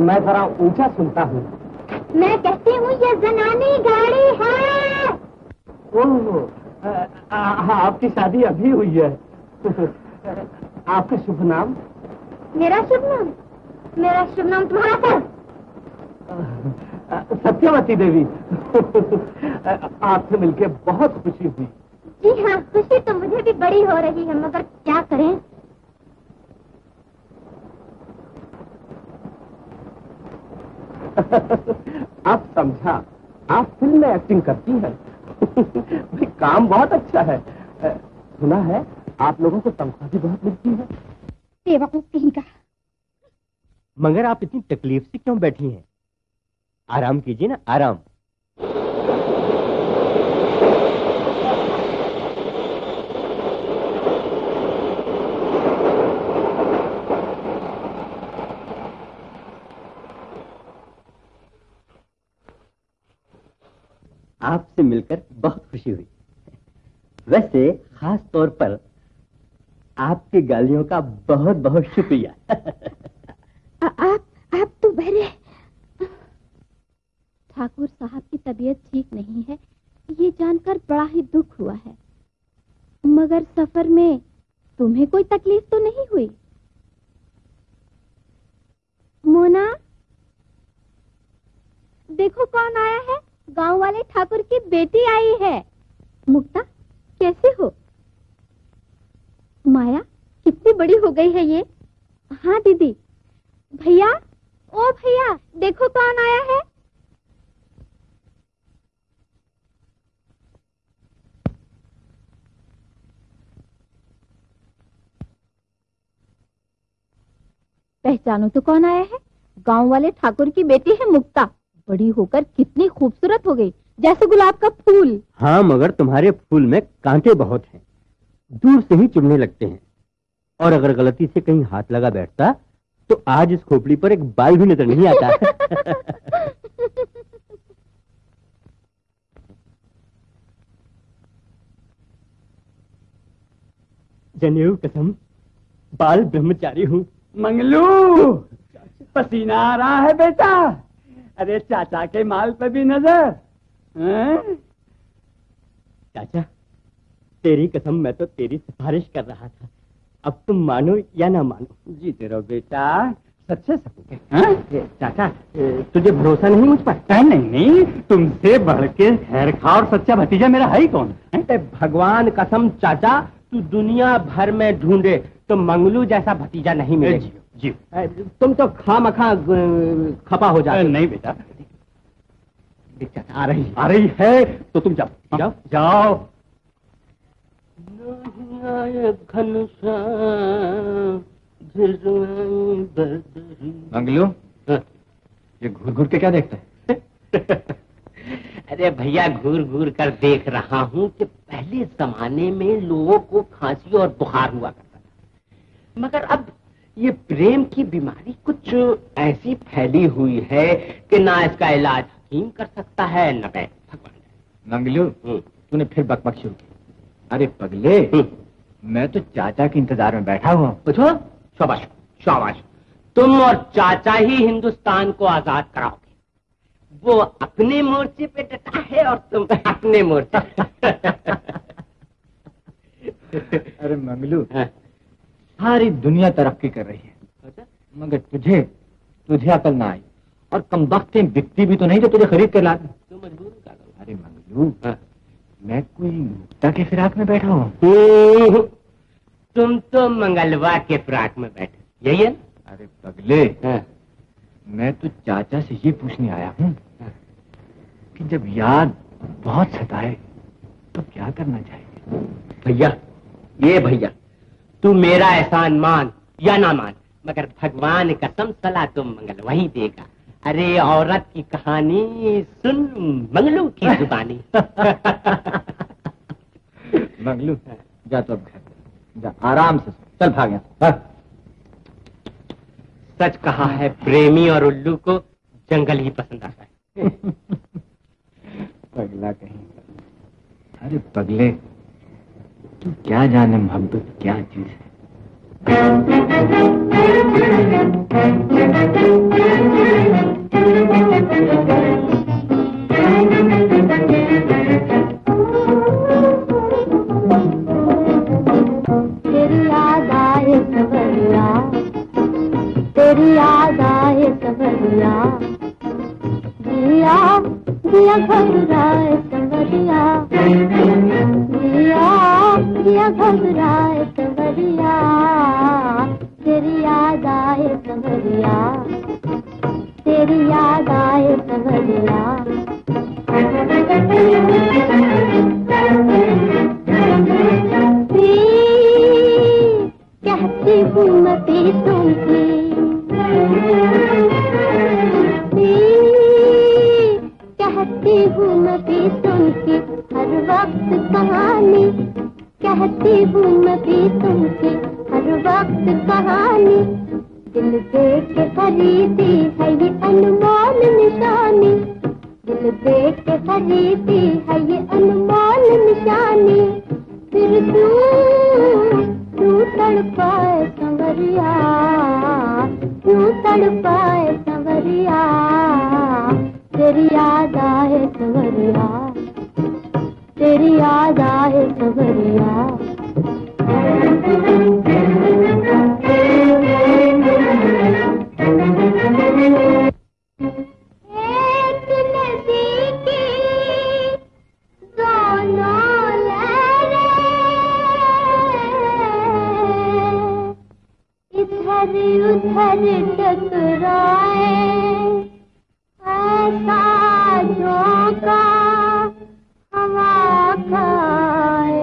मैं जरा ऊंचा सुनता हूँ। मैं कहती हूँ ये जनानी गाड़ी है। ओह आपकी शादी अभी हुई है। आपका शुभ नाम? मेरा शुभ नाम, मेरा शुभ नाम तुम्हारा सर सत्यवती देवी। आपसे मिलके बहुत खुशी हुई। जी हाँ खुशी तो मुझे भी बड़ी हो रही है, मगर क्या करें। आप समझा, आप फिल्म में एक्टिंग करती हैं। काम बहुत अच्छा है। सुना है आप लोगों को तनख्वाह भी बहुत मिलती है। बेवकूफ का। मगर आप इतनी तकलीफ से क्यों बैठी हैं? आराम कीजिए ना, आराम। आपसे मिलकर बहुत खुशी हुई। वैसे खास तौर पर आपकी गालियों का बहुत बहुत शुक्रिया। आप तो बड़े। ठाकुर साहब की तबीयत ठीक नहीं है, ये जानकर बड़ा ही दुख हुआ है। मगर सफर में तुम्हें कोई तकलीफ तो नहीं हुई? मोना, देखो कौन आया है। गांव वाले ठाकुर की बेटी आई है। मुक्ता, कैसे हो? माया, कितनी बड़ी हो गई है ये। हाँ दीदी। भैया, ओ भैया, देखो कौन आया है। पहचानो तो कौन आया है। गांव वाले ठाकुर की बेटी है मुक्ता। बड़ी होकर कितनी खूबसूरत हो गई, जैसे गुलाब का फूल। हाँ, मगर तुम्हारे फूल में कांटे बहुत हैं, दूर से ही चुभने लगते हैं। और अगर गलती से कहीं हाथ लगा बैठता तो आज इस खोपड़ी पर एक बाल भी नजर नहीं आता। जनेऊ कसम, बाल ब्रह्मचारी हूँ। मंगलू, पसीना आ रहा है बेटा। अरे चाचा के माल पे भी नजर। चाचा, तेरी कसम मैं तो तेरी सिफारिश कर रहा था। अब तुम मानो या ना मानो। जीते रहो बेटा, सच्चे सपूत। चाचा, तुझे भरोसा नहीं मुझ पर? नहीं, तुमसे बढ़ के खैर खा और सच्चा भतीजा मेरा है ही कौन? भगवान कसम चाचा, तू दुनिया भर में ढूंढे तो मंगलू जैसा भतीजा नहीं मिलेगा। जी, तुम तो खामखा खपा हो जाते। नहीं बेटा, आ रही है तो तुम जाओ। नहीं आए घनश्याम बदरी। मंगलू, ये घूर घूर के क्या देखता है? अरे भैया, घूर घूर कर देख रहा हूँ कि पहले जमाने में लोगों को खांसी और बुखार हुआ करता था, मगर अब ये प्रेम की बीमारी कुछ ऐसी फैली हुई है कि ना इसका इलाज हकीम कर सकता है ना मैं भगवान। मंगलू, तूने फिर बकबक शुरू की। अरे पगले, मैं तो चाचा के इंतजार में बैठा हुआ हूँ। पूछो। शाबाश शाबाश, तुम और चाचा ही हिंदुस्तान को आजाद कराओ। वो अपने मोर्चे पे डटा है और तुम अपने मोर्चे। अरे मंगलू, सारी दुनिया तरक्की कर रही है, मगर तुझे अकल ना आई। और कमबख्त बिकती भी तो नहीं जो तुझे खरीद कर ला दे। तो मजबूर कर दो। अरे मंगलू, मैं कोई मुक्ता के फिराक में बैठा हूँ। तुम तो मंगलवा के फिराक में बैठे, यही है। अरे पगले, मैं तो चाचा से ये पूछने आया हूँ कि जब याद बहुत सताए तो क्या करना चाहिए। भैया, ये भैया, तू मेरा एहसान मान या ना मान, मगर भगवान कसम सलाह तुम मंगल वही देगा। अरे औरत की कहानी सुन मंगलू की जुबानी। मंगलू, जा तो अब घर जा, आराम से चल। भाग यहाँ। सच कहा है, प्रेमी और उल्लू को जंगल ही पसंद आता है। पगला कहीं। अरे पगले, तू क्या जाने मोहब्बत क्या चीज है। तेरी याद आए सवरिया, दिया दिया घबराए सवरिया, दिया दिया घबराए सवरिया, तेरी याद आए सवरिया, तेरी याद आए सवरिया। कहती हूँ मती तुमसे, कहती हूँ मती तुमसे, हर वक्त कहानी। कहती हूँ मती तुमसे, हर वक्त कहानी। दिल दे के खरीदी है ये अनमोल निशानी, दिल देख के खरीदी है ये अनमोल निशानी। फिर तू तड़पाए संवरिया, तू तड़पाए संवरिया, तेरी याद आए संवरिया, तेरी याद आए संवरिया। उधर टकराए ऐसा झोंका हवा खाए,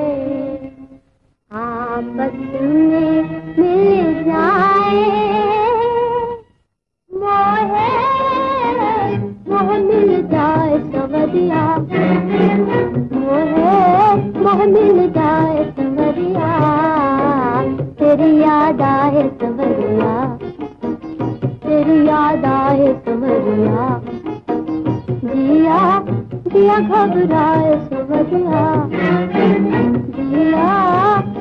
आपस में मिल जाए, मोहे मोह मिल जाए संवरिया, मोहे मोह मिल जाए संवरिया, तेरी याद आए संवरिया, तेरी याद आए संवरिया, जिया जिया घबराए संवरिया, जिया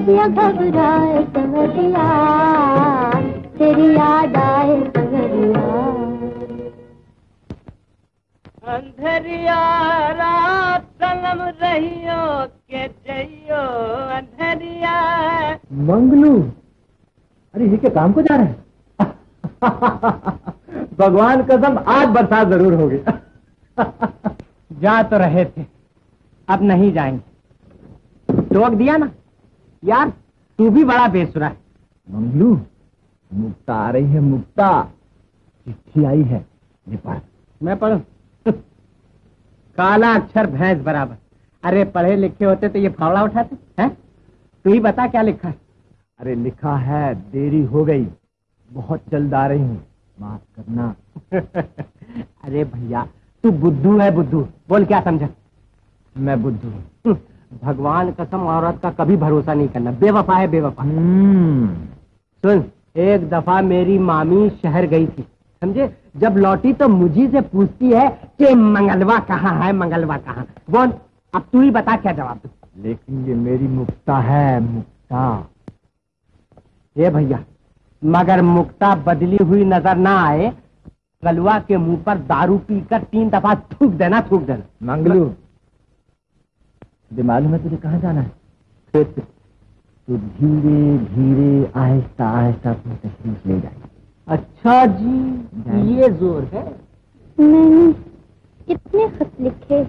जिया घबराए संवरिया, तेरी याद आए संवरिया। अंधरिया रात सलम रहियो के जइयो अंधरिया। मंगलू, अरे ये क्या काम को जा रहे हैं? भगवान कसम आज बरसात जरूर होगी। जा तो रहे थे, अब नहीं जाएंगे। टोक दिया ना यार, तू भी बड़ा बेसुरा है। मंगलू, मुक्ता आ रही है, मुक्ता। चिट्ठी आई है, ये पढ़। मैं पढ़ूं? काला अक्षर भैंस बराबर। अरे पढ़े लिखे होते तो ये फावड़ा उठाते हैं। तू ही बता क्या लिखा है। अरे लिखा है, देरी हो गई, बहुत जल्द आ रही हूँ, माफ करना। अरे भैया, तू बुद्धू है, बुद्धू। बोल, क्या समझा? मैं बुद्धू हूँ। भगवान कसम, औरत का कभी भरोसा नहीं करना, बेवफा है, बेवफा। सुन, एक दफा मेरी मामी शहर गई थी, समझे? जब लौटी तो मुझी से पूछती है कि मंगलवा कहाँ है, मंगलवा कहाँ। बोल, अब तू ही बता क्या जवाब दू। लेकिन ये मेरी मुक्ता है, मुक्ता। ये भैया, मगर मुक्ता बदली हुई नजर ना आए, मंगलुआ के मुंह पर दारू पीकर 3 दफा थूक देना, थूक देना। मंगलू, मालूम है तुझे कहाँ जाना है? खेत। तू धीरे धीरे, आहिस्ता आहिस्ता अपनी तशरीफ ले जाए। अच्छा जी, ये जोर है। मैंने कितने खत लिखे,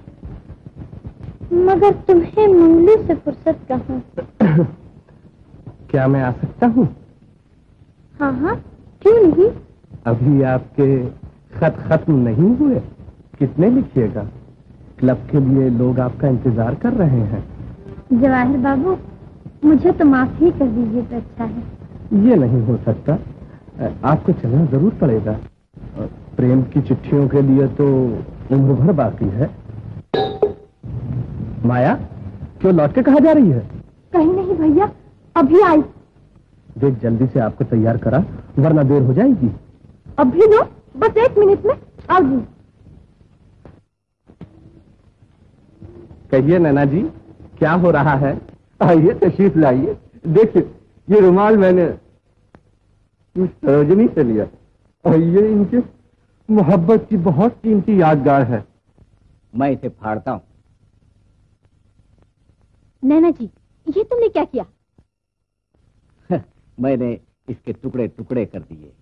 मगर तुम्हें मंगलू से फुर्सत कहाँ। क्या मैं आ सकता हूँ? हाँ हाँ, क्यों नहीं। अभी आपके खत खत्म नहीं हुए, कितने लिखिएगा? क्लब के लिए लोग आपका इंतजार कर रहे हैं। जवाहर बाबू, मुझे तो माफ ही कर दीजिए तो अच्छा है। ये नहीं हो सकता, आपको चलना जरूर पड़ेगा। प्रेम की चिट्ठियों के लिए तो उम्र भर बाकी है। माया, क्यों लौट के कहाँ जा रही है? कहीं नहीं भैया, अभी आई। देख, जल्दी से आपको तैयार करा, वरना देर हो जाएगी। अभी दो, बस 1 मिनट में आऊंगी। कहिए नैना जी, क्या हो रहा है? आइए, तशरीफ लाइए। देखिए, ये रुमाल मैंने इस सरोजनी से लिया, और ये इनके मोहब्बत की बहुत कीमती यादगार है। मैं इसे फाड़ता हूँ। नैना जी, ये तुमने क्या किया? मैंने इसके टुकड़े टुकड़े कर दिए।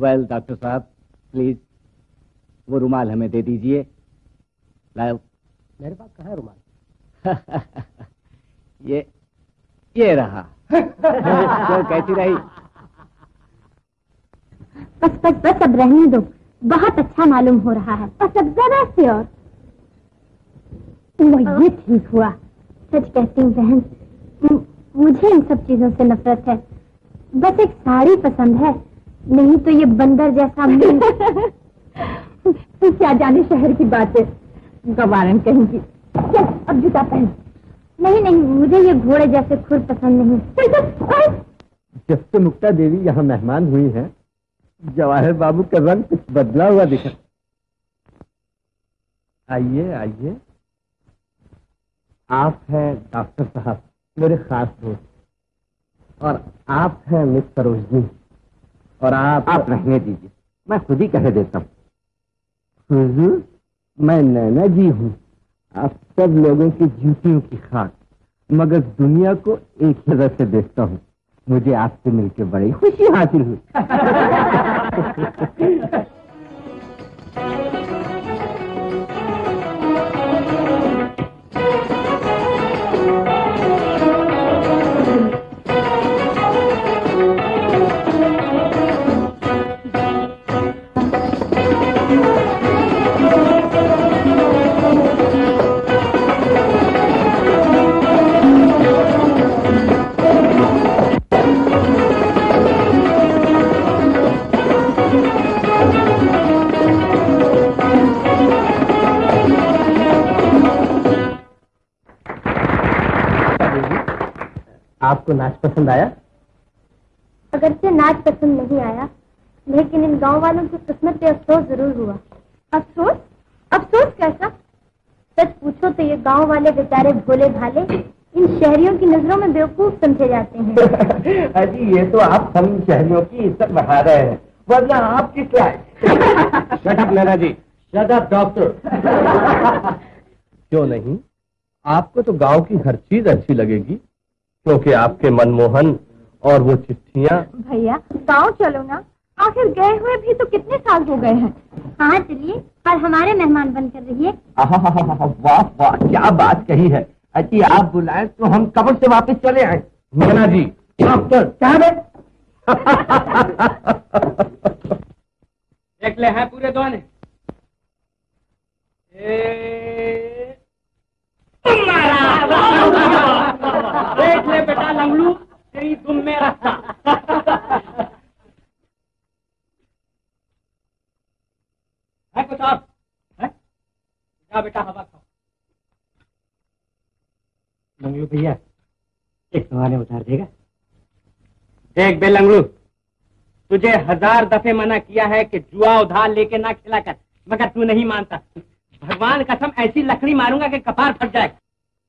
वेल डॉक्टर साहब, प्लीज वो रुमाल हमें दे दीजिए। लाओ। मेरे पास कहाँ है रुमाल? ये रहा। तो कैसी रही? बस बस बस, अब रहने दो, बहुत अच्छा मालूम हो रहा है। बस अब जरा से और। वो ये ठीक हुआ, सच कहती हूँ बहन, मुझे इन सब चीजों से नफरत है। बस एक साड़ी पसंद है, नहीं तो ये बंदर जैसा। तो क्या जाने शहर की बातें, गवारन कहीं की। चल, अब जूता पहन। नहीं नहीं, मुझे ये घोड़े जैसे खुर पसंद नहीं। जब से मुक्ता देवी यहाँ मेहमान हुई है, जवाहर बाबू का रंग कुछ बदला हुआ दिखा। आइए आइए, आप हैं डॉक्टर साहब मेरे खास दोस्त, और आप हैं मिस सरोजनी, और आप रहने दीजिए, मैं खुद ही कह देता हूँ। हुजूर मैं नैना जी हूँ, आप सब लोगों की जूतियों की खाक, मगर दुनिया को एक नजर से देखता हूँ। मुझे आपसे मिलकर बड़ी खुशी हासिल हुई। आपको नाच पसंद आया? अगरचे नाच पसंद नहीं आया, लेकिन इन गांव वालों की किस्मत पे अफसोस जरूर हुआ। अफसोस? अफसोस कैसा? सच पूछो तो ये गांव वाले बेचारे भोले भाले इन शहरियों की नजरों में बेवकूफ समझे जाते हैं। अजी ये तो आप हम शहरियों की इज्जत बढ़ा रहे हैं, वरना आपकी क्या है। Shut up Naina ji, shut up doctor. क्यों नहीं, आपको तो गाँव की हर चीज अच्छी लगेगी, क्योंकि आपके मनमोहन और वो चिट्ठियाँ। भैया गाँव चलो ना, आखिर गए हुए भी तो कितने साल हो गए हैं। हाँ चलिए, पर हमारे मेहमान बनकर रहिए। वाह वाह, क्या बात कही है। अच्छी आप बुलाएं तो हम कब्र से वापस चले आए। नैना जी देख ले हैं पूरे दौने। देख ले बेटा लंगलू, तेरी दुम में रखा। है कुछ और? है? जा बेटा हवा खाओ। लंगलू भैया एक सवाल उतार देगा। देख बे लंगलू, तुझे 1000 दफे मना किया है कि जुआ उधार लेके ना खिला कर, मगर तू नहीं मानता। भगवान कसम ऐसी लकड़ी मारूंगा कि कपार फट जाएगा।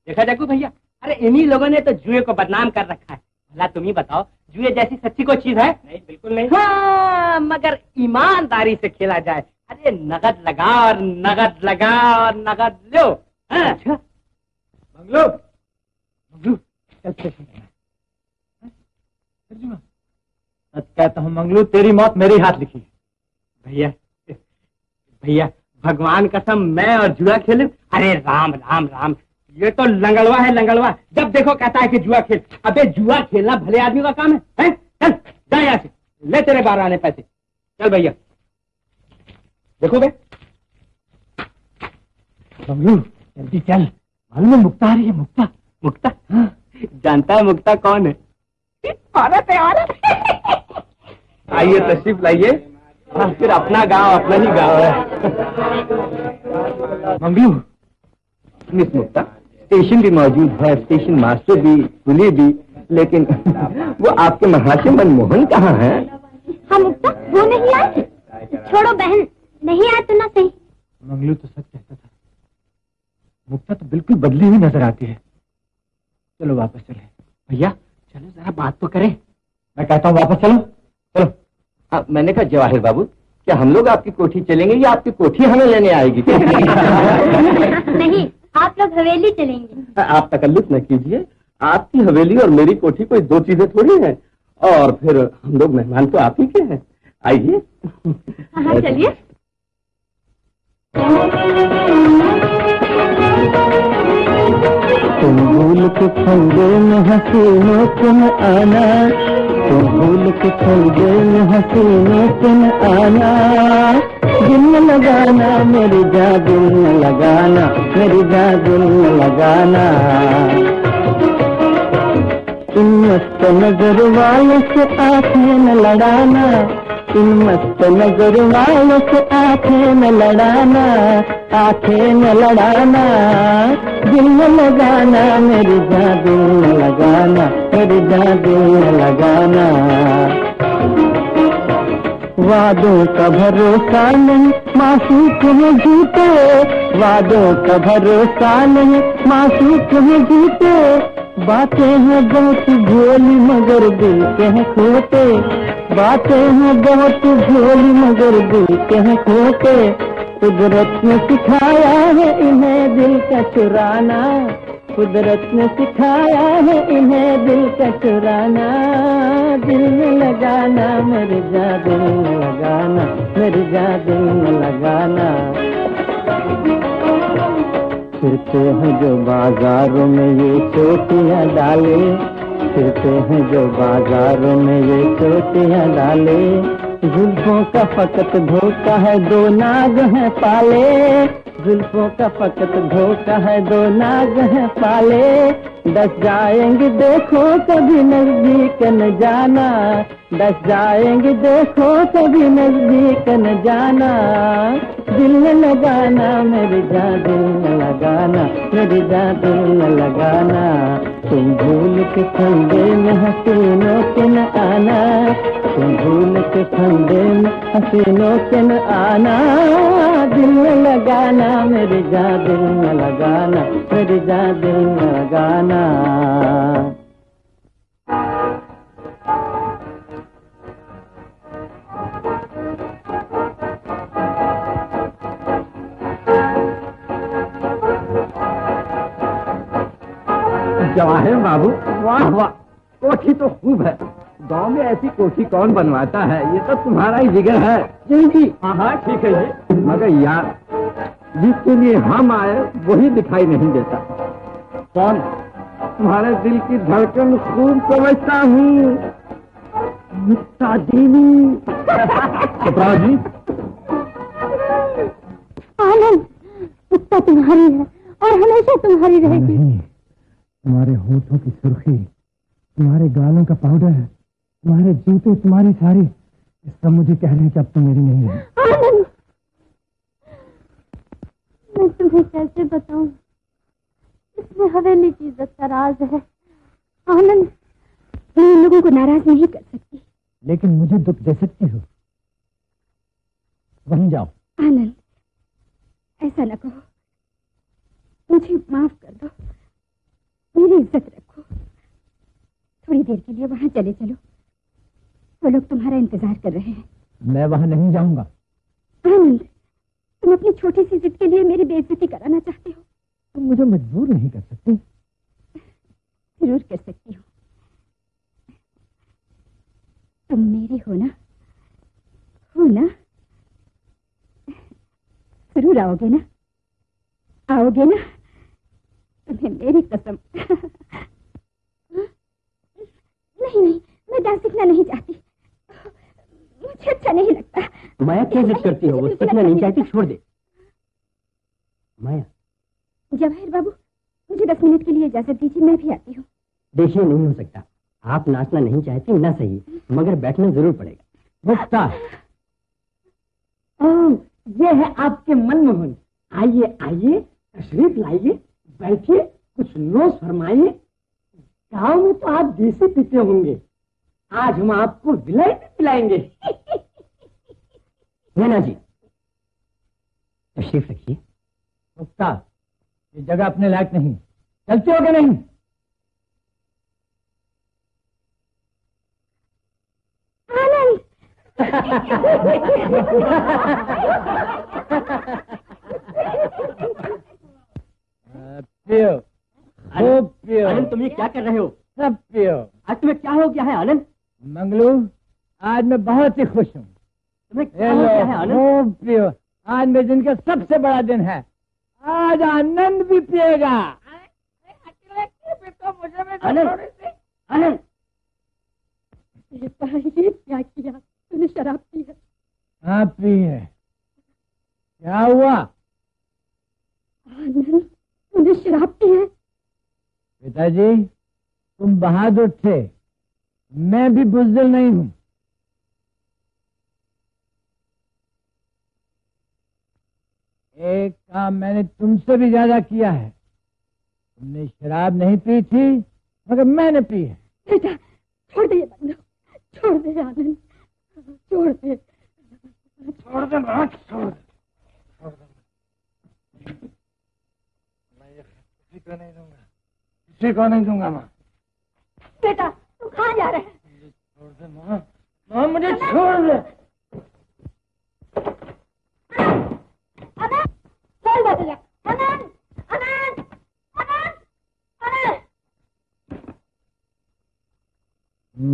देखा जागू भैया, अरे इन्हीं लोगों ने तो जुए को बदनाम कर रखा है। भला तुम ही बताओ, जुए जैसी सच्ची कोई चीज है? नहीं, बिल्कुल नहीं। हाँ, मगर ईमानदारी से खेला जाए। अरे नगद लगा और नगद लगा और नगद लो। हाँ? अच्छा बंगलो, सच कहता हूँ मंगलू, तेरी मौत मेरे हाथ लिखी है। भैया भैया भगवान कसम, मैं और जुआ खेलूं? अरे राम राम राम, ये तो लंगड़वा है लंगड़वा, जब देखो कहता है कि जुआ खेल। अबे जुआ खेलना भले आदमी का काम है? चल जा यहाँ से, ले तेरे 12 आने पैसे। चल भैया। देखो बे बंगलू, जल्दी चल, मालूम है मुक्ता आ रही है। मुक्ता? मुक्ता? हाँ। जानता है मुक्ता कौन है? औरत है, औरत। आइए तशरीफ लाइए, फिर अपना गांव अपना ही गांव है। बंगलू मिस मुक्ता स्टेशन भी मौजूद है, स्टेशन मास्टर भी, पुलिस भी, लेकिन वो आपके महाशय मनमोहन कहाँ है? हाँ मुक्ता, वो नहीं आए। छोड़ो बहन, नहीं आए तो ना सही। मंगलू तो सच कहता था, मुक्ता तो बिल्कुल बदली हुई नजर आती है। चलो वापस चले भैया, चलो जरा बात तो करें। मैं कहता हूँ वापस चलो। चलो। मैंने कहा जवाहर बाबू, क्या हम लोग आपकी कोठी चलेंगे या आपकी कोठी हमें लेने आएगी? नहीं, आप लोग हवेली चलेंगे। आप तकल्लुफ न कीजिए, आपकी हवेली और मेरी कोठी कोई दो चीजें थोड़ी हैं, और फिर हम लोग मेहमान तो आप ही के हैं। आइए। हाँ चलिए। तुम भूल के फंदे में हसीनों तुम आना, तुम भूल के फंदे में हसीनों तुम आना, दिल न लगाना मेरी जा, दिल न लगाना मेरी जा, दिल न लगाना। इन मस्त नजर वालों से आंखें न लड़ाना, इन मस्त नजर वालों से आंखें न लड़ाना, आंखें न लड़ाना, दिल न लगाना मेरी जा, दिल न लगाना मेरी जा, दिल न लगाना। वादों का भरोसा नहीं, माफी तुम्हें जीते। वादों का भरोसा नहीं, माफी तुम्हें जीते। बातें हैं बहुत भोली मगर दिल के हैं खोटे। बातें हैं बहुत भोली मगर दिल के हैं खोटे। कुदरत ने सिखाया है इन्हें दिल का चुराना। कुदरत ने सिखाया है इन्हें दिल का चुराना। दिल में लगाना मेरे जा, दिल में लगाना मेरे जा, दिल में लगाना। फिरते हैं जो बाजारों में ये चोटियाँ डाले। फिरते हैं जो बाजारों में ये चोटियाँ डाले। जुल्फों का फकत धोखा है दो नाग हैं पाले। जुल्फों का फकत धोखा है दो नाग हैं पाले। डस जाएंगे देखो कभी नजदीक न जाना। डस जाएंगे देखो कभी नजदीक न जाना। दिल में लगाना मेरी जान, दिल में लगाना मेरी जान, दिल में लगाना। तुम भूल के फंदे में हसीनों के न आना। तुम भूल के फंदे में हसीनों के न आना। दिल में लगाना मेरी जान, दिल में लगाना मेरी जान, दिल में लगाना। जवाहर बाबू, वाह वाह, कोठी तो खूब है। गांव में ऐसी कोठी कौन बनवाता है? ये तो तुम्हारा ही जिगर है। जी हाँ, ठीक है जी, मगर यार जिसके लिए हम आए वही दिखाई नहीं देता। कौन? तुम्हारे दिल की धड़कन खूब समझता हूँ। आनंद, मुक्ता तुम्हारी है और हमेशा तुम्हारी रहेगी। तुम्हारे होठों की सुर्खी, तुम्हारे गालों का पाउडर है, तुम्हारे जूते, तुम्हारी साड़ी, इस सब मुझे कह रहे कि अब तुम मेरी नहीं है। आनंद, मैं तुम्हें कैसे बताऊँ, इसमें हवेली की इज्जत का राज है। आनंद, तुम इन लोगों को नाराज नहीं कर सकती, लेकिन मुझे दुख दे सकती हो। वहीं जाओ। आनंद, ऐसा ना कहो, मुझे माफ कर दो, मेरी इज्जत रखो। थोड़ी देर के लिए वहां चले चलो, वो लोग तुम्हारा इंतजार कर रहे हैं। मैं वहां नहीं जाऊंगा। आनंद, तुम अपनी छोटी सी जिद के लिए मेरी बेइज्जती कराना चाहते हो। तुम मुझे मजबूर नहीं कर सकती। जरूर कर सकती हो, तुम मेरे हो ना? हो ना? जरूर आओगे ना? आओगे ना? तुम्हें मेरी कसम। नहीं नहीं, मैं डांस सीखना नहीं चाहती, मुझे अच्छा नहीं लगता। माया, क्या जिद करती हो? वो सीखना नहीं चाहती, छोड़ दे। माया। जवाहर बाबू, मुझे 10 मिनट के लिए इजाजत दीजिए, मैं भी आती हूँ। देखिए, नहीं हो सकता। आप नाचना नहीं चाहती ना सही, मगर बैठना जरूर पड़ेगा। मुक्ता, ये है आपके मनमोहन। आइए आइए, तशरीफ लाइए, बैठिए, कुछ नोश फरमाइए। गाँव में तो आप देसी पीते होंगे, आज हम आपको विलाई भी पिलाएंगे। नैना जी, तशरीफ रखिए। मुक्ता, ये जगह अपने लायक नहीं, चलते हो क्या? नहीं, आनंद। पियो, खूब पियो। आनंद, तुम ये क्या कर रहे हो? सब पियो। आज तुम्हें क्या हो गया है आनंद? मंगलू, आज मैं बहुत ही खुश हूँ। तुम्हें क्या हो गया है आनंद? पियो, आज मेरे दिन का सबसे बड़ा दिन है, आज आनंद भी पिएगा। आनंद, क्या किया तूने? शराब पी है? हाँ, पी है। क्या हुआ आनंद, तूने शराब पी है? पिताजी, तुम बहादुर थे, मैं भी बुज़दिल नहीं हूँ। एक काम मैंने तुमसे भी ज्यादा किया है, तुमने शराब नहीं पी थी, मगर मैंने पी है। छोड़ दे ये बंदो, छोड़ दे आनंद, छोड़ दे। Sordum rahat sordum. Sordum. किसी को नहीं दूंगा, किसी को नहीं दूंगा माँ। बेटा तू कहाँ जा रहे? मुझे छोड़ दे माँ, माँ मुझे छोड़ दे। अनंत, चल बैठ जा। अनंत, अनंत, अनंत, अनंत।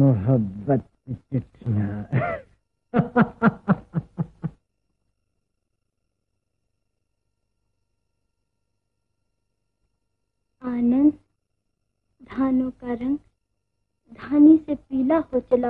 मोहब्बत की चिट्ठियाँ। आनंद, धानों का रंग धानी से पीला हो चला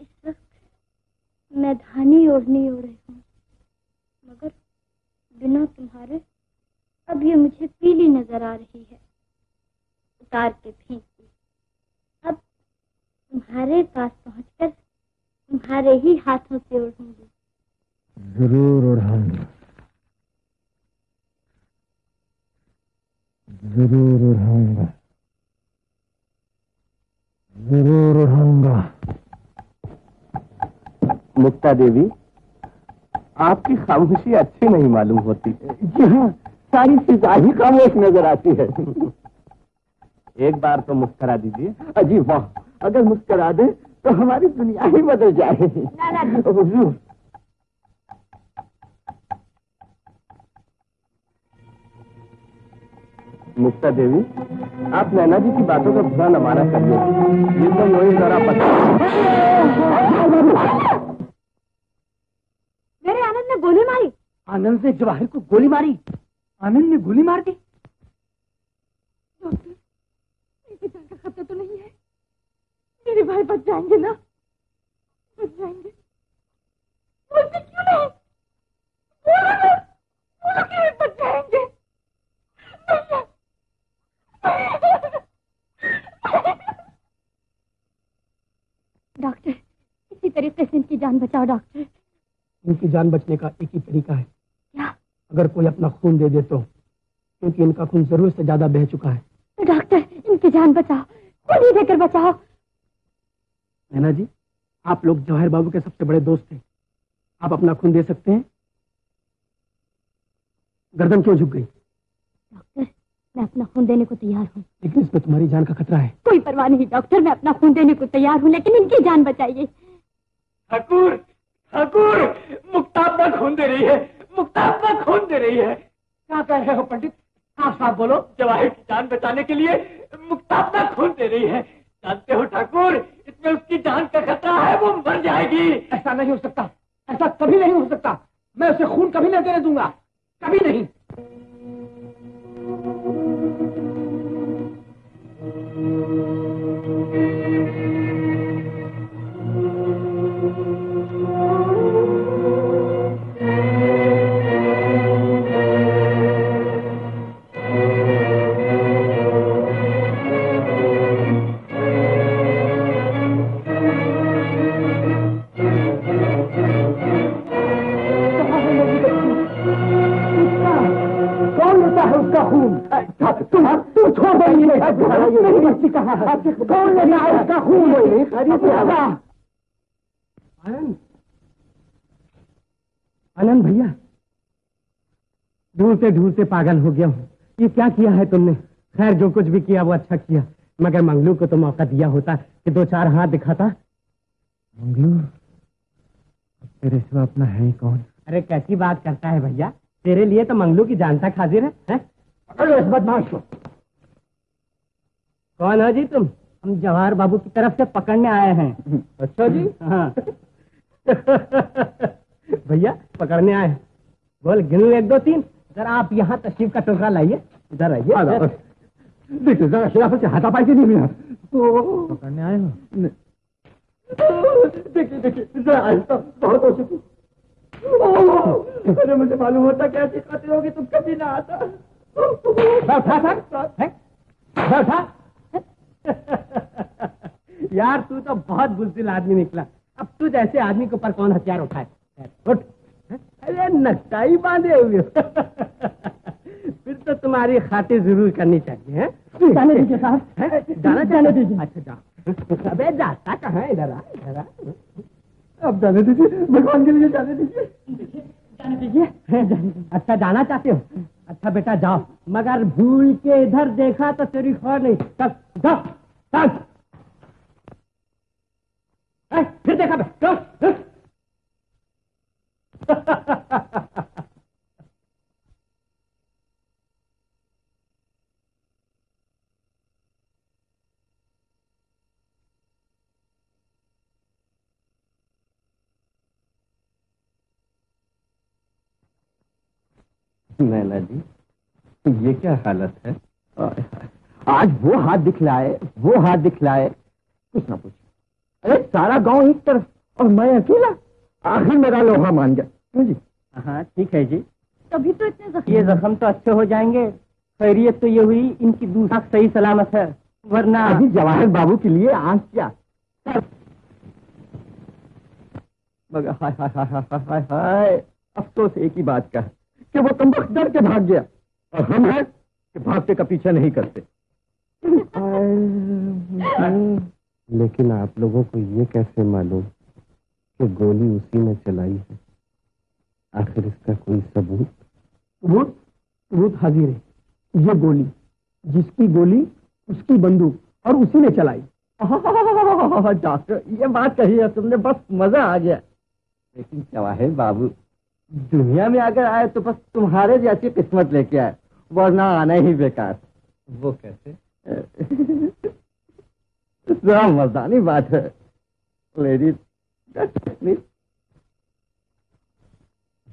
इस वक्त मैं धानी ओढ़नी ओढ़ रही हूँ, मगर बिना तुम्हारे अब ये मुझे पीली नजर आ रही है। उतार के फेंक दी, अब तुम्हारे पास पहुँचकर तुम्हारे ही हाथों से ओढ़ूंगी। जरूर ओढ़ाऊंगी, जरूर उठाऊंगा, जरूर उठाऊंगा। मुक्ता देवी, आपकी खामोशी अच्छी नहीं मालूम होती। जी हाँ, सारी चीज आज ही खामोश नजर आती है। एक बार तो मुस्करा दीजिए। अजी वाह, अगर मुस्करा दे तो हमारी दुनिया ही बदल जाएगी। जरूर। मुक्ता देवी, आप नैना जी की बातों का बुरा न माना करिए। ये तो वही जरा पता। मेरे आनंद ने गोली मारी। आनंद ने जवाहर को गोली मारी। आनंद ने गोली मार दी। डॉक्टर, इनकी जान का खतरा तो नहीं है? मेरे भाई बच जाएंगे ना? बच जाएंगे। बोलते क्यों नहीं? बोलो कि बच जाएंगे। डॉक्टर, किसी तरीके से इनकी जान बचाओ। डॉक्टर, इनकी जान बचने का एक ही तरीका है। क्या? अगर कोई अपना खून दे दे तो, क्योंकि इनका खून जरूरत से ज्यादा बह चुका है। तो डॉक्टर, इनकी जान बचाओ, खून ही देकर बचाओ। नैना जी, आप लोग जवाहर बाबू के सबसे बड़े दोस्त हैं, आप अपना खून दे सकते हैं। गर्दन क्यों झुक गई? डॉक्टर, मैं अपना खून देने को तैयार हूँ, लेकिन इसमें तुम्हारी जान का खतरा है। कोई परवाह नहीं डॉक्टर, मैं अपना खून देने को तैयार हूँ, लेकिन इनकी जान बचाइए। ठाकुर, ठाकुर, मुक्ता अपना खून दे रही है, मुक्ता अपना खून दे रही है। क्या कह रहे हो पंडित? साफ साफ बोलो, जवाहर की जान बचाने के लिए मुक्ता अपना खून दे रही है। जानते हो ठाकुर, इसमें उसकी जान का खतरा है, वो मर जाएगी। ऐसा नहीं हो सकता, ऐसा कभी नहीं हो सकता। मैं उसे खून कभी नहीं देने दूंगा, कभी नहीं। कौन लेना है उसका खून? आनंद, आनंद भैया, ढूंढते ढूंढते पागल हो गया हूँ। ये क्या किया है तुमने? खैर, जो कुछ भी किया वो अच्छा किया, मगर मंगलू को तो मौका दिया होता कि दो चार हाथ दिखाता। मंगलू, तेरे सिवा अपना है ही कौन? अरे कैसी बात करता है भैया, तेरे लिए तो मंगलू की जान तक हाजिर है। पकड़ो इस बदमाश को। कौन हो जी तुम? हम जवाहर बाबू की तरफ से पकड़ने आए हैं। अच्छा जी, हाँ। भैया पकड़ने आए हैं। बोल, गिन ले 1 2 3। जरा आप यहाँ तशरीफ का टोकरा लाइए, इधर आइए। देखो जरा खिलाफत से हाथापाई से नहीं पकड़ने आए हो। देखिए देखिए जरा आहिस्ता, बहुत हो चुकी। अरे मुझे मालूम होता कैसी खाते होगी, तुम कभी ना आता। यार तू तो बहुत बुज़दिल आदमी निकला। अब तू जैसे आदमी के ऊपर कौन हथियार उठाए? उठ। अरे नक्काई बांधे हुए। फिर तो तुम्हारी खातिर जरूर करनी चाहिए। हैं? जाने दीजिए साहब, जाने दीजिए। अच्छा जा। अबे जाता कहाँ है? इधर आ, इधर आ। आप जाने दीजिए, भगवान के लिए जाने दीजिए, जाने दीजिए। अच्छा जाना चाहते हो, अच्छा बेटा जाओ, मगर भूल के इधर देखा तो तेरी खैर नहीं। तक तक तक फिर देखा बेटा। मैला जी, ये क्या हालत है? आज वो हाथ दिखलाए, वो हाथ दिखलाए, कुछ ना कुछ। अरे सारा गांव एक तरफ और मैं अकेला, आखिर मेरा लोहा मान गया जी। हाँ ठीक है जी, तभी तो इतने जख्म। ये जख्म तो अच्छे हो जाएंगे। खैरियत तो ये हुई इनकी दूसरा सही सलामत है, वरना अभी जवाहर बाबू के लिए आंख क्या। मगर हाय हाय हाय हाय हाय, अफसोस एक ही बात का कि वो कमबख्त डर के भाग गया, और हम हैं कि भागते का पीछा नहीं करते। लेकिन आप लोगों को ये कैसे मालूम कि गोली उसी ने चलाई है? आखिर इसका कोई सबूत? सबूत सबूत हाजिर है। ये गोली, जिसकी गोली उसकी बंदूक, और उसी ने चलाई। डॉक्टर ये बात कही है तुमने, बस मजा आ गया। लेकिन जवाहर बाबू दुनिया में अगर आए तो बस तुम्हारे जैसी किस्मत लेके आए, वरना आना ही बेकार। वो कैसे? मर्दानी बात है, लेडीज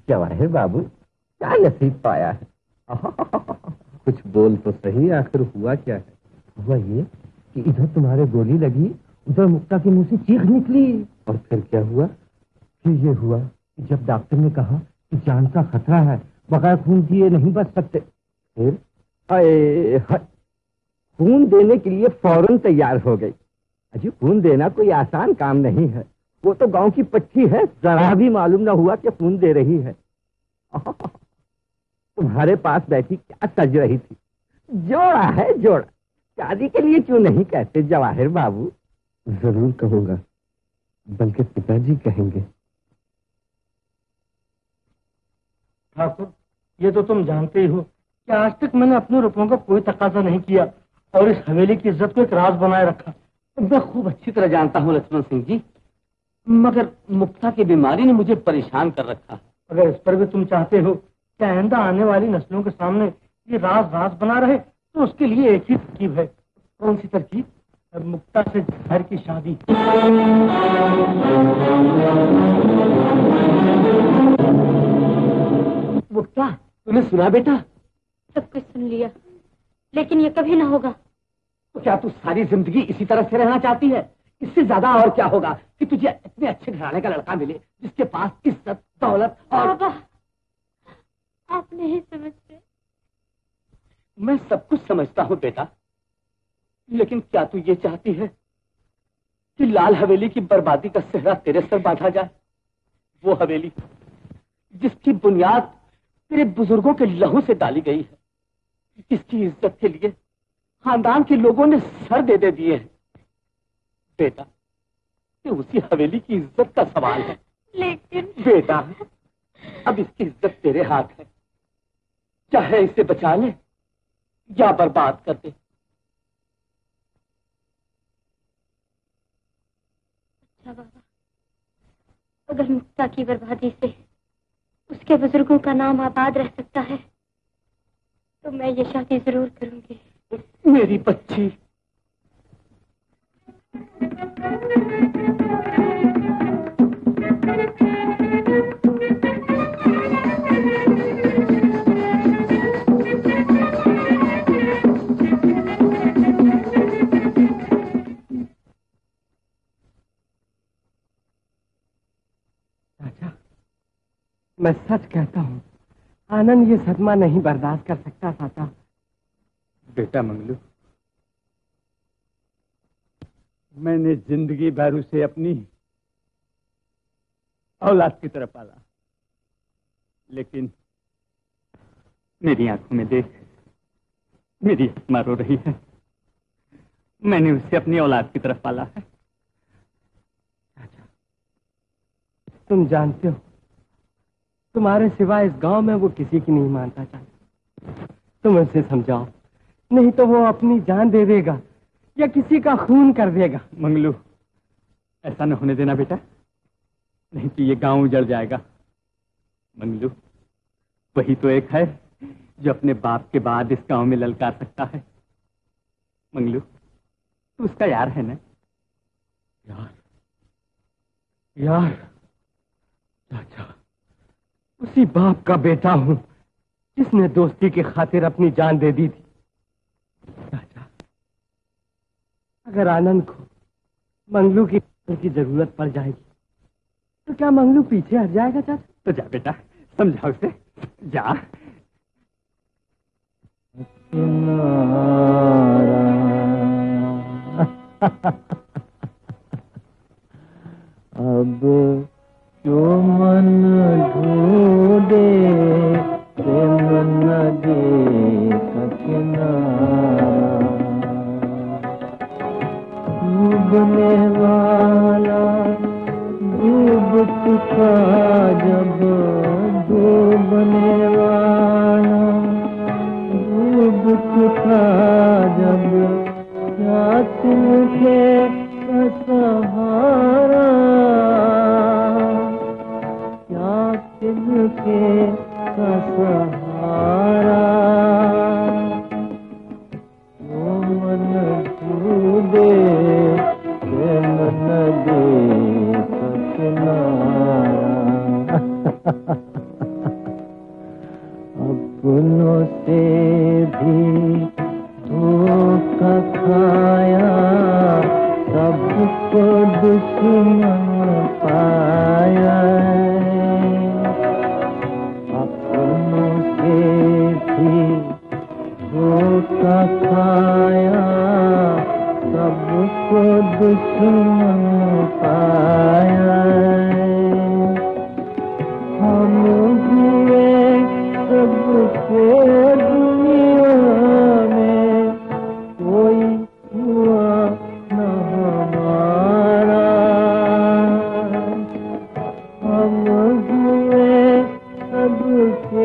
जवाहर बाबू क्या नसीब पाया है। कुछ बोल तो सही, आखिर हुआ क्या है? हुआ ये कि इधर तुम्हारे गोली लगी, उधर मुक्ता के मुंह से चीख निकली। और फिर क्या हुआ? फिर ये हुआ जब डॉक्टर ने कहा कि जान का खतरा है, बगैर खून दिए नहीं बच सकते। फिर खून देने के लिए फौरन तैयार हो गई। अजी खून देना कोई आसान काम नहीं है, वो तो गांव की पट्टी है, जरा भी मालूम ना हुआ कि खून दे रही है। तुम्हारे पास बैठी क्या सज रही थी? जोड़ा है जोड़ा, शादी के लिए क्यों नहीं कहते जवाहर बाबू? जरूर कहूंगा, बल्कि पिताजी कहेंगे। ठाकुर ये तो तुम जानते ही हो कि आज तक मैंने अपने रुपयों का कोई तकाजा नहीं किया और इस हवेली की इज्जत को एक राज बनाए रखा। मैं खूब अच्छी तरह जानता हूँ लक्ष्मण सिंह जी, मगर मुक्ता की बीमारी ने मुझे परेशान कर रखा। अगर इस पर भी तुम चाहते हो कि आइंदा आने वाली नस्लों के सामने ये राज राज बना रहे, तो उसके लिए एक ही तरकीब है। कौन सी तरकीब? मुक्ता से घर की शादी। मुक्ता, तूने सुना बेटा? सब कुछ सुन लिया, लेकिन ये कभी ना होगा। तो क्या तू सारी जिंदगी इसी तरह से रहना चाहती है? इससे ज्यादा और क्या होगा कि तुझे इतने अच्छे घराने का लड़का मिले, जिसके पास इज्जत, दौलत और बाबा, आप नहीं समझते। मैं सब कुछ समझता हूँ बेटा, लेकिन क्या तू ये चाहती है कि लाल हवेली की बर्बादी का सेहरा तेरे सर बांधा जाए? वो हवेली जिसकी बुनियाद तेरे बुजुर्गों के लहू से डाली गई है, इसकी इज्जत के लिए खानदान के लोगों ने सर दे दिए हैं। बेटा, ये उसी हवेली की इज्जत का सवाल है। लेकिन बेटा, अब इसकी इज्जत तेरे हाथ है, चाहे इसे बचा ले या बर्बाद कर दे। अच्छा बाबा, अगर मुक्ता की बर्बादी से उसके बुजुर्गों का नाम आबाद रह सकता है, तो मैं ये शादी जरूर करूंगी। मेरी बच्ची, मैं सच कहता हूँ, आनंद ये सदमा नहीं बर्दाश्त कर सकता। साता बेटा मंगलू, मैंने जिंदगी भर उसे अपनी औलाद की तरह पाला, लेकिन मेरी आंखों में देख मेरी आत्मा रो रही है। मैंने उसे अपनी औलाद की तरह पाला है। तुम जानते हो तुम्हारे सिवाय इस गांव में वो किसी की नहीं मानता चाहता। तुम उसे समझाओ, नहीं तो वो अपनी जान दे देगा या किसी का खून कर देगा। मंगलू, ऐसा न होने देना बेटा, नहीं तो ये गांव उजड़ जाएगा। मंगलू, वही तो एक है जो अपने बाप के बाद इस गांव में ललकार सकता है। मंगलू, तू उसका यार है ना? यार, चाचा, उसी बाप का बेटा हूं जिसने दोस्ती की खातिर अपनी जान दे दी थी। चाचा, अगर आनंद को मंगलू की जरूरत पड़ जाएगी तो क्या मंगलू पीछे हट जाएगा? चाचा, तो जा बेटा, समझा उसे, जा। अब जो मन ढूंढे प्रेम न दे डूबने वाला डूब चुका, जब डूबने वाला डूब चुका, जब रात मुझे सहारा का सहारा, वो मन डूबे प्रेम न दे सपना। अपनों से भी धोखा खाया, सबको दुश्मन पाया। धोखा खाया, सबको दुश्मन पाया। हम हुए सबसे दुनिया में, कोई हुआ न हमारा। हम हुए सबसे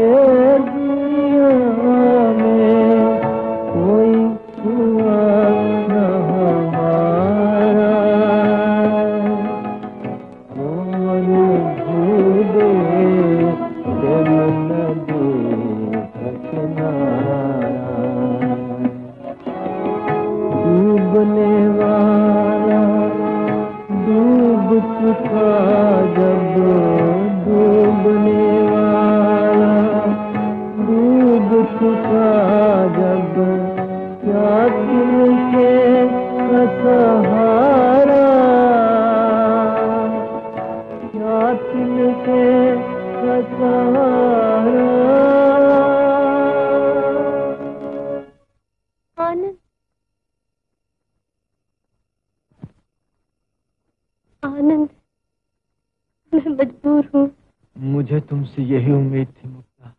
यही उम्मीद थी मुक्ता,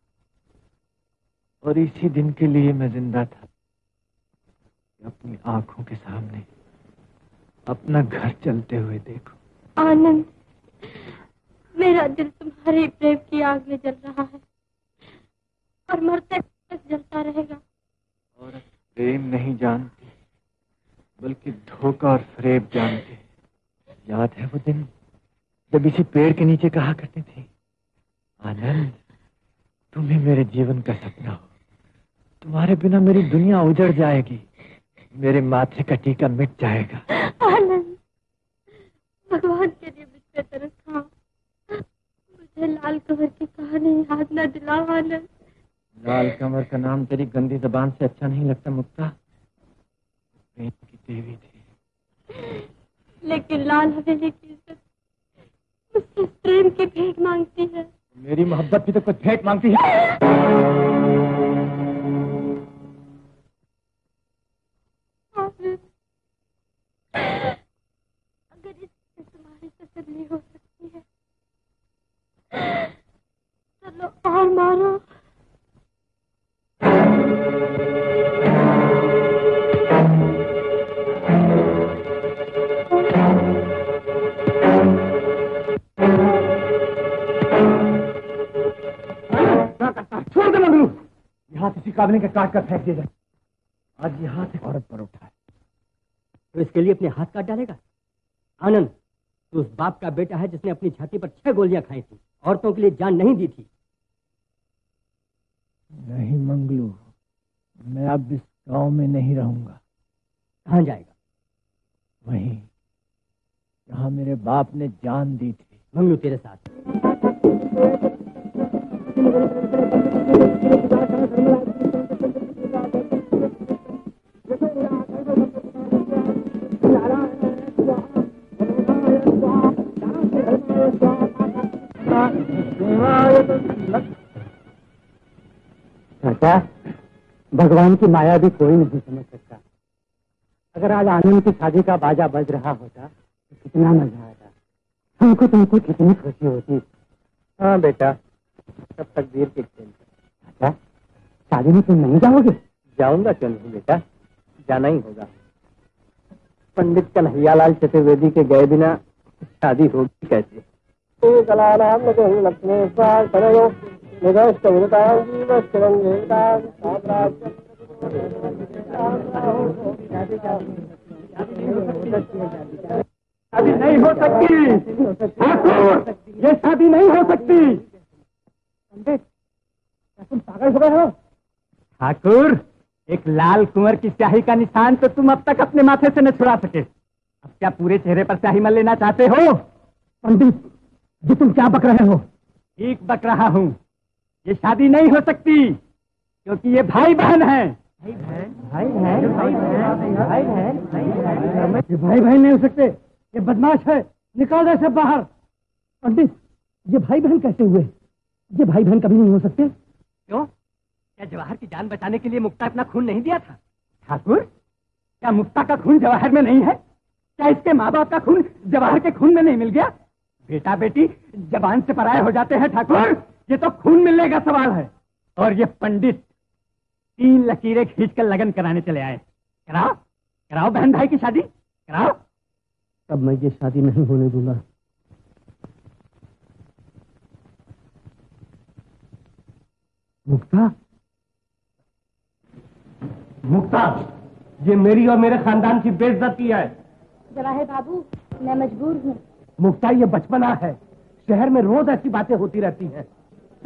और इसी दिन के लिए मैं जिंदा था। अपनी आंखों के सामने अपना घर चलते हुए देखो। आनंद, मेरा दिल तुम्हारे प्रेम की आग में जल रहा है और मरते तक जलता रहेगा। औरत प्रेम नहीं जानती, बल्कि धोखा और फरेब जानती। याद है वो दिन जब इसी पेड़ के नीचे कहा करती थी, आनंद तुम ही मेरे जीवन का सपना हो, तुम्हारे बिना मेरी दुनिया उजड़ जाएगी, मेरे माथे का टीका मिट जाएगा। आनंद, भगवान के लिए मुझ पे तरस खाओ, मुझे लाल कंवर की कहानी याद ना दिलाओ। आनंद, लाल कंवर का नाम तेरी गंदी जबान से अच्छा नहीं लगता मुक्ता। प्रेम की देवी थी, लेकिन लाल हवेली की इज्जत उसके प्रेम की भेंट मांगती है। मेरी मोहब्बत भी तो कुछ भेंट मांगती है। अगर इससे तुम्हारी तसल्ली हो सकती है, चलो और मारो। आदमी के काट कर फेंक दिया जाए। आज ये हाथ एक औरत पर उठा है तो इसके लिए अपने हाथ काट डालेगा? आनंद, तू उस बाप का बेटा है जिसने अपनी छाती पर 6 गोलियां खाई थी, औरतों के लिए जान नहीं दी थी। नहीं मंगलू, मैं अब इस गांव में नहीं रहूंगा। कहाँ जाएगा? वहीं जहाँ मेरे बाप ने जान दी थी। मंगलू तेरे साथ। चाचा, भगवान की माया भी कोई नहीं समझ सकता। अगर आज आनंद की शादी का बाजा बज रहा होता तो कितना मजा आता, हमको तुमको कितनी खुशी होती। हाँ बेटा, सब तकदीर के खेल। चाचा, शादी में तुम नहीं जाओगे? जाऊंगा क्यों नहीं बेटा, जाना ही होगा। पंडित कन्हैया लाल चतुर्वेदी के गए बिना शादी होगी कैसे? शादी नहीं हो सकती, ये शादी नहीं हो सकती। पंडित, तुम पागल हो गए हो? ठाकुर, एक लाल कुंवर की स्याही का निशान तो तुम अब तक अपने माथे से न छुड़ा सके, अब क्या पूरे चेहरे पर स्याही मल लेना चाहते हो? पंडित जी, तुम क्या बक रहे हो? ठीक बक रहा हूँ। ये शादी नहीं हो सकती क्योंकि ये भाई बहन है। ये भाई बहन नहीं हो सकते, ये बदमाश है, निकाल दे सब बाहर। पंडित, ये भाई बहन कैसे हुए? ये भाई बहन कभी नहीं हो सकते। क्यों? क्या जवाहर की जान बचाने के लिए मुक्ता अपना खून नहीं दिया था? ठाकुर, क्या मुक्ता का खून जवाहर में नहीं है? क्या इसके माँ बाप का खून जवाहर के खून में नहीं मिल गया? बेटा बेटी जबान से पराये हो जाते हैं ठाकुर, ये तो खून मिलने का सवाल है। और ये पंडित 3 लकीरें खींचकर लगन कराने चले आए। कराओ कराओ बहन भाई की शादी, कराओ। तब मैं ये शादी नहीं होने दूंगा। मुक्ता, मुक्ता, ये मेरी और मेरे खानदान की बेइज्जती है। जवाहर बाबू, मैं मजबूर हूँ। मुक्ता, ये बचपना है, शहर में रोज ऐसी बातें होती रहती हैं।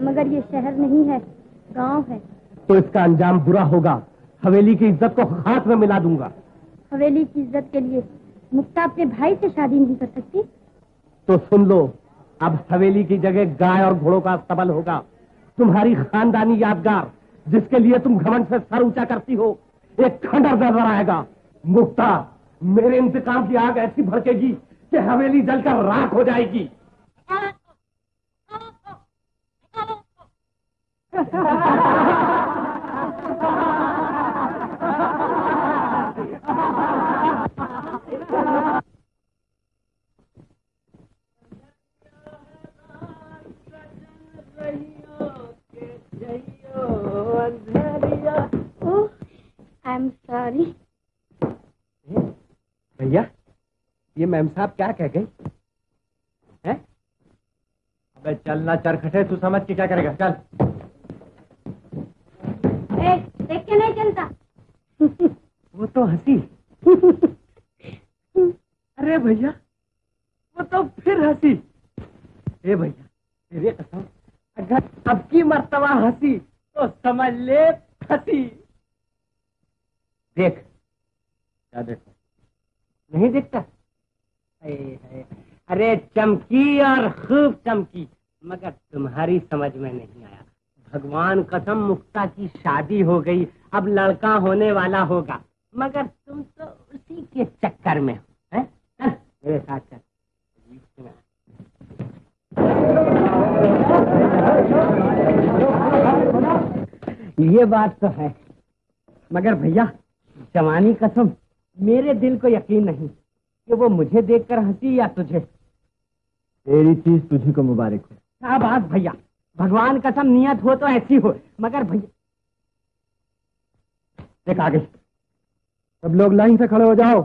मगर ये शहर नहीं है, गांव है। तो इसका अंजाम बुरा होगा, हवेली की इज्जत को हाथ में मिला दूंगा। हवेली की इज्जत के लिए मुक्ता अपने भाई से शादी नहीं कर सकती? तो सुन लो, अब हवेली की जगह गाय और घोड़ों का अस्तबल होगा। तुम्हारी खानदानी यादगार जिसके लिए तुम घमंड से सर ऊंचा करती हो, एक खंडर नजर आएगा। मुक्ता, मेरे इंतकाम की आग ऐसी भड़केगी कि हवेली जलकर राख हो जाएगी। Oh, I'm sorry. भैया, ये मैम साहब क्या कह गई? अबे चलना चरखटे, तू समझ के क्या करेगा, चल। देख के नहीं चलता। वो तो हंसी। अरे भैया, वो तो फिर हंसी। ए भैया, तेरे कसम, अगर अब की मर्तबा हंसी तो समझ ले फंसी। देख, क्या देखता? नहीं देखता। अरे चमकी और खूब चमकी, मगर तुम्हारी समझ में नहीं आया। भगवान कसम, मुक्ता की शादी हो गई, अब लड़का होने वाला होगा, मगर तुम तो उसी के चक्कर में हो। हैं? मेरे साथ चल। ये बात तो है, मगर भैया जवानी कसम, मेरे दिल को यकीन नहीं कि वो मुझे देखकर हंसी या तुझे। तेरी चीज तुझे को मुबारक हो। क्या बात भैया, भगवान कसम, नियत हो तो ऐसी हो, मगर भैया देख आगे। सब लोग लाइन से खड़े हो जाओ।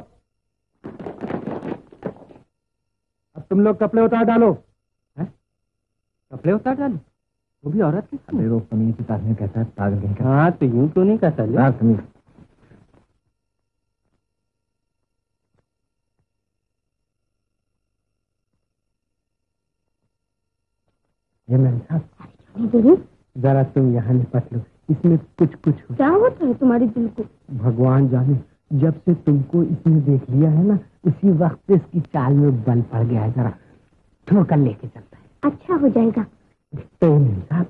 अब तुम लोग कपड़े उतार डालो। कपड़े उतार डालो? वो भी औरत है। रोग कमीज तालमेल कहता है पागल कहीं का। हाँ तो यूं तो नहीं कहता कमीज। ये मैम जरा तुम यहाँ निपट लो, इसमें कुछ कुछ हो। क्या होता है तुम्हारे दिल को भगवान जाने, जब से तुमको इसने देख लिया है ना उसी वक्त इसकी चाल में बल पड़ गया है, जरा ठोकर लेके चलता है। अच्छा हो जाएगा। तो साहब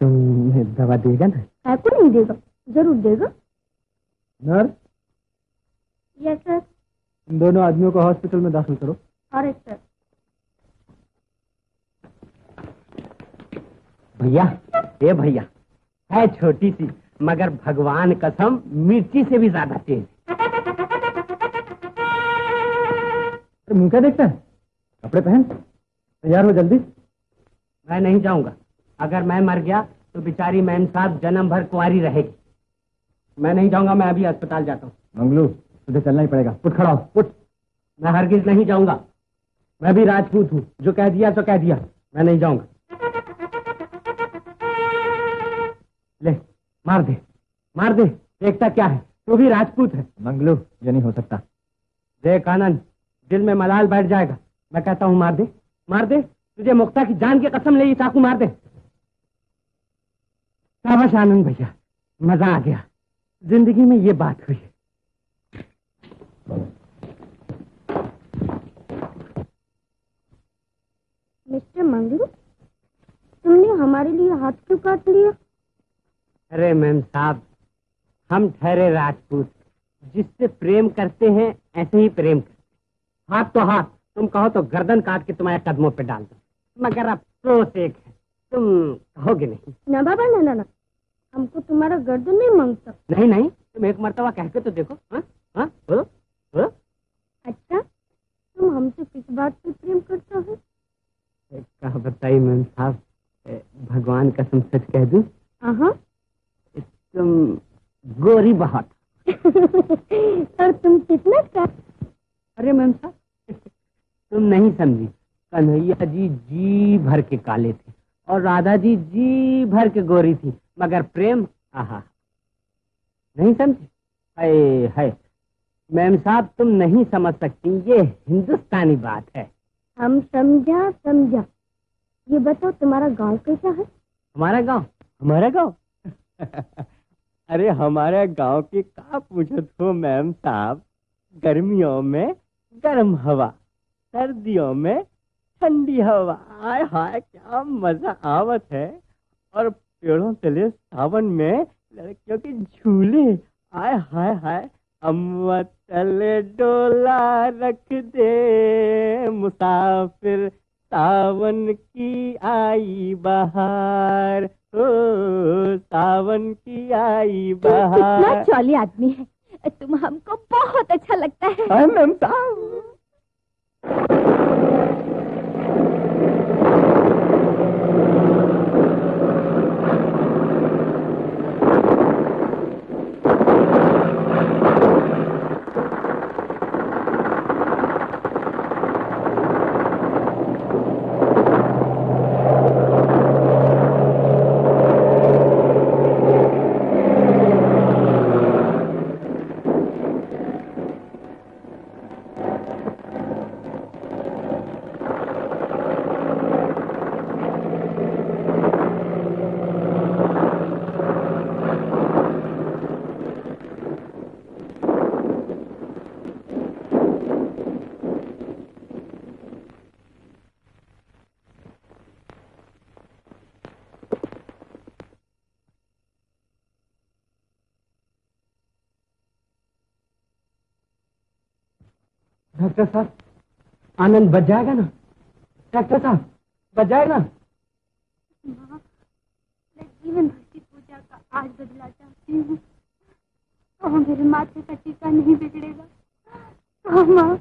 तुम दवा देगा ना? आपको नहीं देगा, जरूर देगा। नर्स। Yes sir. दोनों आदमियों को हॉस्पिटल में दाखिल करो। और सर। भैया ये भैया है छोटी सी मगर भगवान कसम मिर्ची से भी ज्यादा तेज। मुंह क्या देखता है? कपड़े पहन, तैयार हो जल्दी। मैं नहीं जाऊंगा, अगर मैं मर गया तो बेचारी मैम साहब जन्म भर कुंवारी रहेगी। मैं नहीं जाऊंगा, मैं अभी अस्पताल जाता हूँ। मंगलू तुझे चलना ही पड़ेगा, उठ खड़ा हो उठ। मैं हरगिज नहीं जाऊंगा, मैं भी राजपूत हूँ, जो कह दिया तो कह दिया, मैं नहीं जाऊंगा। ले मार दे मार दे, देखता क्या है, तू भी राजपूत है। मंगलू ये नहीं हो सकता। देख आनंद दिल में मलाल बैठ जाएगा, मैं कहता हूँ मार दे मार दे, तुझे मुक्ता की जान की कसम ले, ये चाकू मार दे। शाबाश आनंद भैया, मजा आ गया, जिंदगी में ये बात हुई। मिस्टर मंगलू तुमने हमारे लिए हाथ क्यों काट लिया? अरे मैम साहब हम ठहरे राजपूत, जिससे प्रेम करते हैं ऐसे ही प्रेम करते। हाथ तो हाथ, तुम कहो तो गर्दन काट के तुम्हारे कदमों पे डाल दो, मगर अफसोस एक है तुम कहोगे नहीं। ना बाबा ना ना ना, हमको तुम्हारा गर्दन नहीं मांगता। नहीं नहीं, तुम एक मरतबा कह के तो देखो। हा? हा? हो? हो? अच्छा तुम हमसे किस बात पे प्रेम करते हो? क्या बताइए मैम साहब, भगवान कसम सच कह दूं तुम गोरी बहुत। और तुम कितना का? अरे मैम साहब तुम नहीं समझी, कन्हैया जी जी भर के काले थे और राधा जी जी भर के गोरी थी, मगर प्रेम आहा। नहीं समझी? हाय हाय मैम साहब तुम नहीं समझ सकती, ये हिंदुस्तानी बात है। हम समझा समझा। ये बताओ तुम्हारा गांव कैसा है? हमारा गांव, हमारा गांव अरे हमारे गांव की का पूछत हो मैम साहब, गर्मियों में गर्म हवा, सर्दियों में ठंडी हवा, हाय हाय क्या मजा आवत है। और पेड़ों तले सावन में लड़कियों के झूले, हाय हाय हाय। अम्मा तले डोला रख दे मुसाफिर, सावन की आई बहार, ओ सावन की आई बहार। कितना चौली आदमी है तुम, हमको बहुत अच्छा लगता है। हाँ मैम साहब। डॉक्टर साहब आनंद बच जाएगा ना? डॉक्टर साहब बच जाएगा? मैं जीवन भर की पूजा का आज बदला चाहती हूँ, तो मेरे माथे का टीका नहीं बिगड़ेगा तो माँ।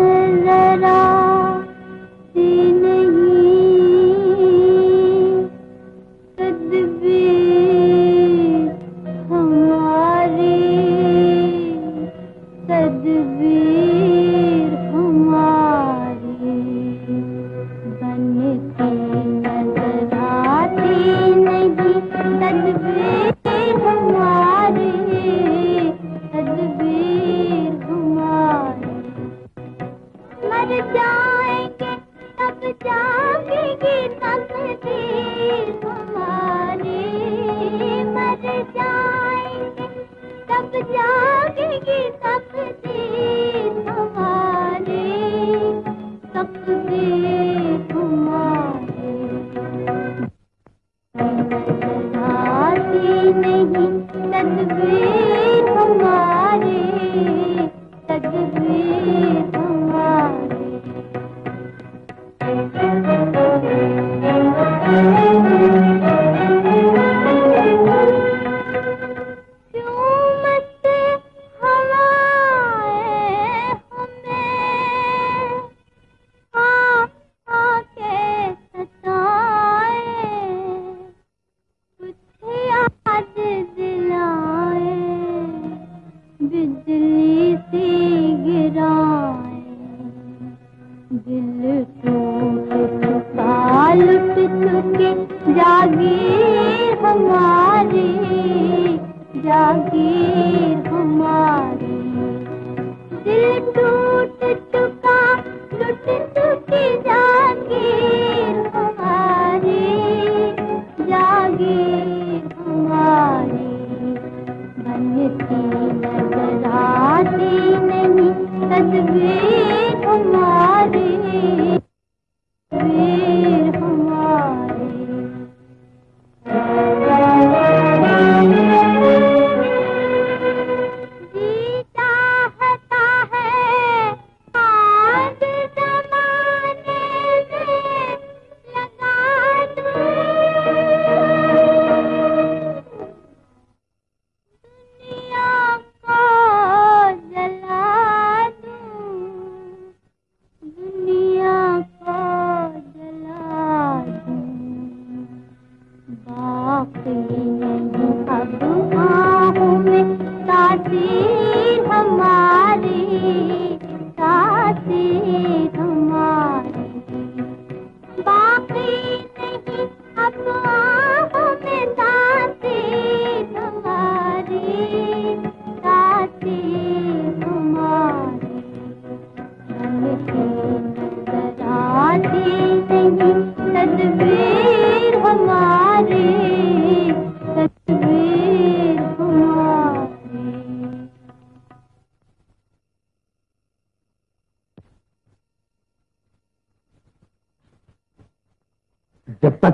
नजरा